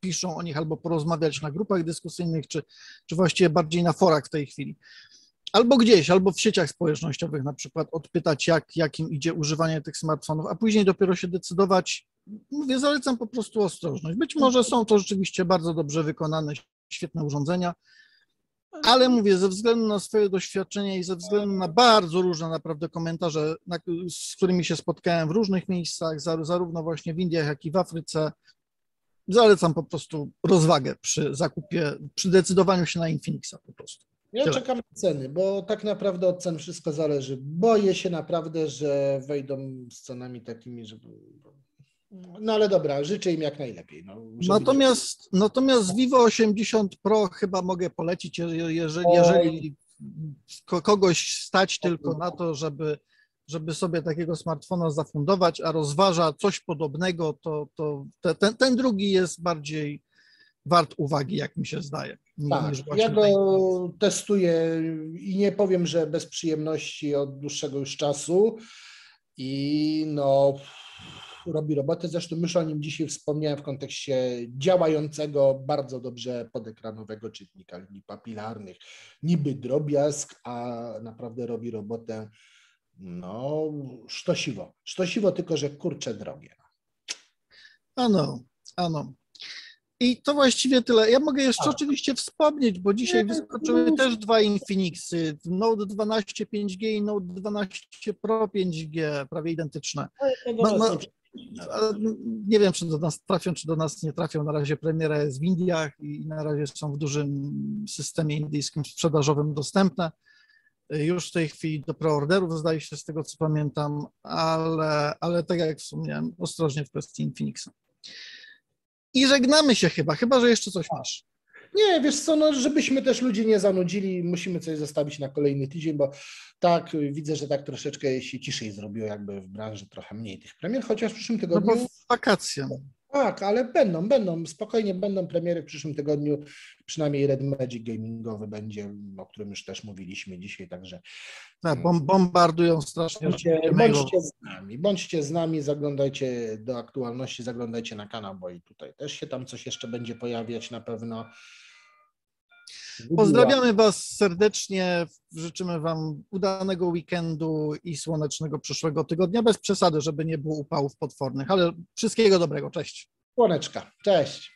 piszą o nich, albo porozmawiać na grupach dyskusyjnych, czy właściwie bardziej na forach w tej chwili. Albo gdzieś, albo w sieciach społecznościowych na przykład odpytać, jak im idzie używanie tych smartfonów, a później dopiero się decydować. Mówię, zalecam po prostu ostrożność. Być może są to rzeczywiście bardzo dobrze wykonane, świetne urządzenia, ale mówię, ze względu na swoje doświadczenie i ze względu na bardzo różne naprawdę komentarze, z którymi się spotkałem w różnych miejscach, zarówno właśnie w Indiach, jak i w Afryce, zalecam po prostu rozwagę przy zakupie, przy decydowaniu się na Infinixa po prostu. Ja czekam na ceny, bo tak naprawdę od cen wszystko zależy. Boję się naprawdę, że wejdą z cenami takimi, żeby... No ale dobra, życzę im jak najlepiej. No, natomiast Vivo 80 Pro chyba mogę polecić, jeżeli kogoś stać tylko na to, żeby sobie takiego smartfona zafundować, a rozważa coś podobnego, to ten drugi jest bardziej wart uwagi, jak mi się zdaje. Tak, ja go testuję i nie powiem, że bez przyjemności od dłuższego już czasu i no... robi robotę, zresztą już o nim dzisiaj wspomniałem w kontekście działającego bardzo dobrze podekranowego czytnika linii papilarnych. Niby drobiazg, a naprawdę robi robotę no sztosiwo. Sztosiwo, tylko że kurczę drogie. Ano. I to właściwie tyle. Ja mogę jeszcze oczywiście wspomnieć, bo dzisiaj wyskoczyły też dwa Infinixy, Note 12 5G i Note 12 Pro 5G, prawie identyczne. Nie wiem, czy do nas trafią, czy do nas nie trafią. Na razie premiera jest w Indiach i na razie są w dużym systemie indyjskim sprzedażowym dostępne. Już w tej chwili do preorderów, zdaje się, z tego co pamiętam, ale tak jak wspomniałem, ostrożnie w kwestii Infinixa. I żegnamy się chyba, że jeszcze coś masz. Nie, wiesz co, no żebyśmy też ludzi nie zanudzili, musimy coś zostawić na kolejny tydzień, bo tak widzę, że tak troszeczkę się ciszej zrobiło jakby w branży, trochę mniej tych premier, chociaż w przyszłym tygodniu... No bo wakacje. Tak, ale spokojnie będą premiery w przyszłym tygodniu, przynajmniej Red Magic gamingowy będzie, o którym już też mówiliśmy dzisiaj, także... Tak, bombardują strasznie. Bądźcie z nami, zaglądajcie do aktualności, zaglądajcie na kanał, bo i tutaj też się tam coś jeszcze będzie pojawiać na pewno. Pozdrawiamy Was serdecznie, życzymy Wam udanego weekendu i słonecznego przyszłego tygodnia, bez przesady, żeby nie było upałów potwornych, ale wszystkiego dobrego, cześć. Słoneczka, cześć.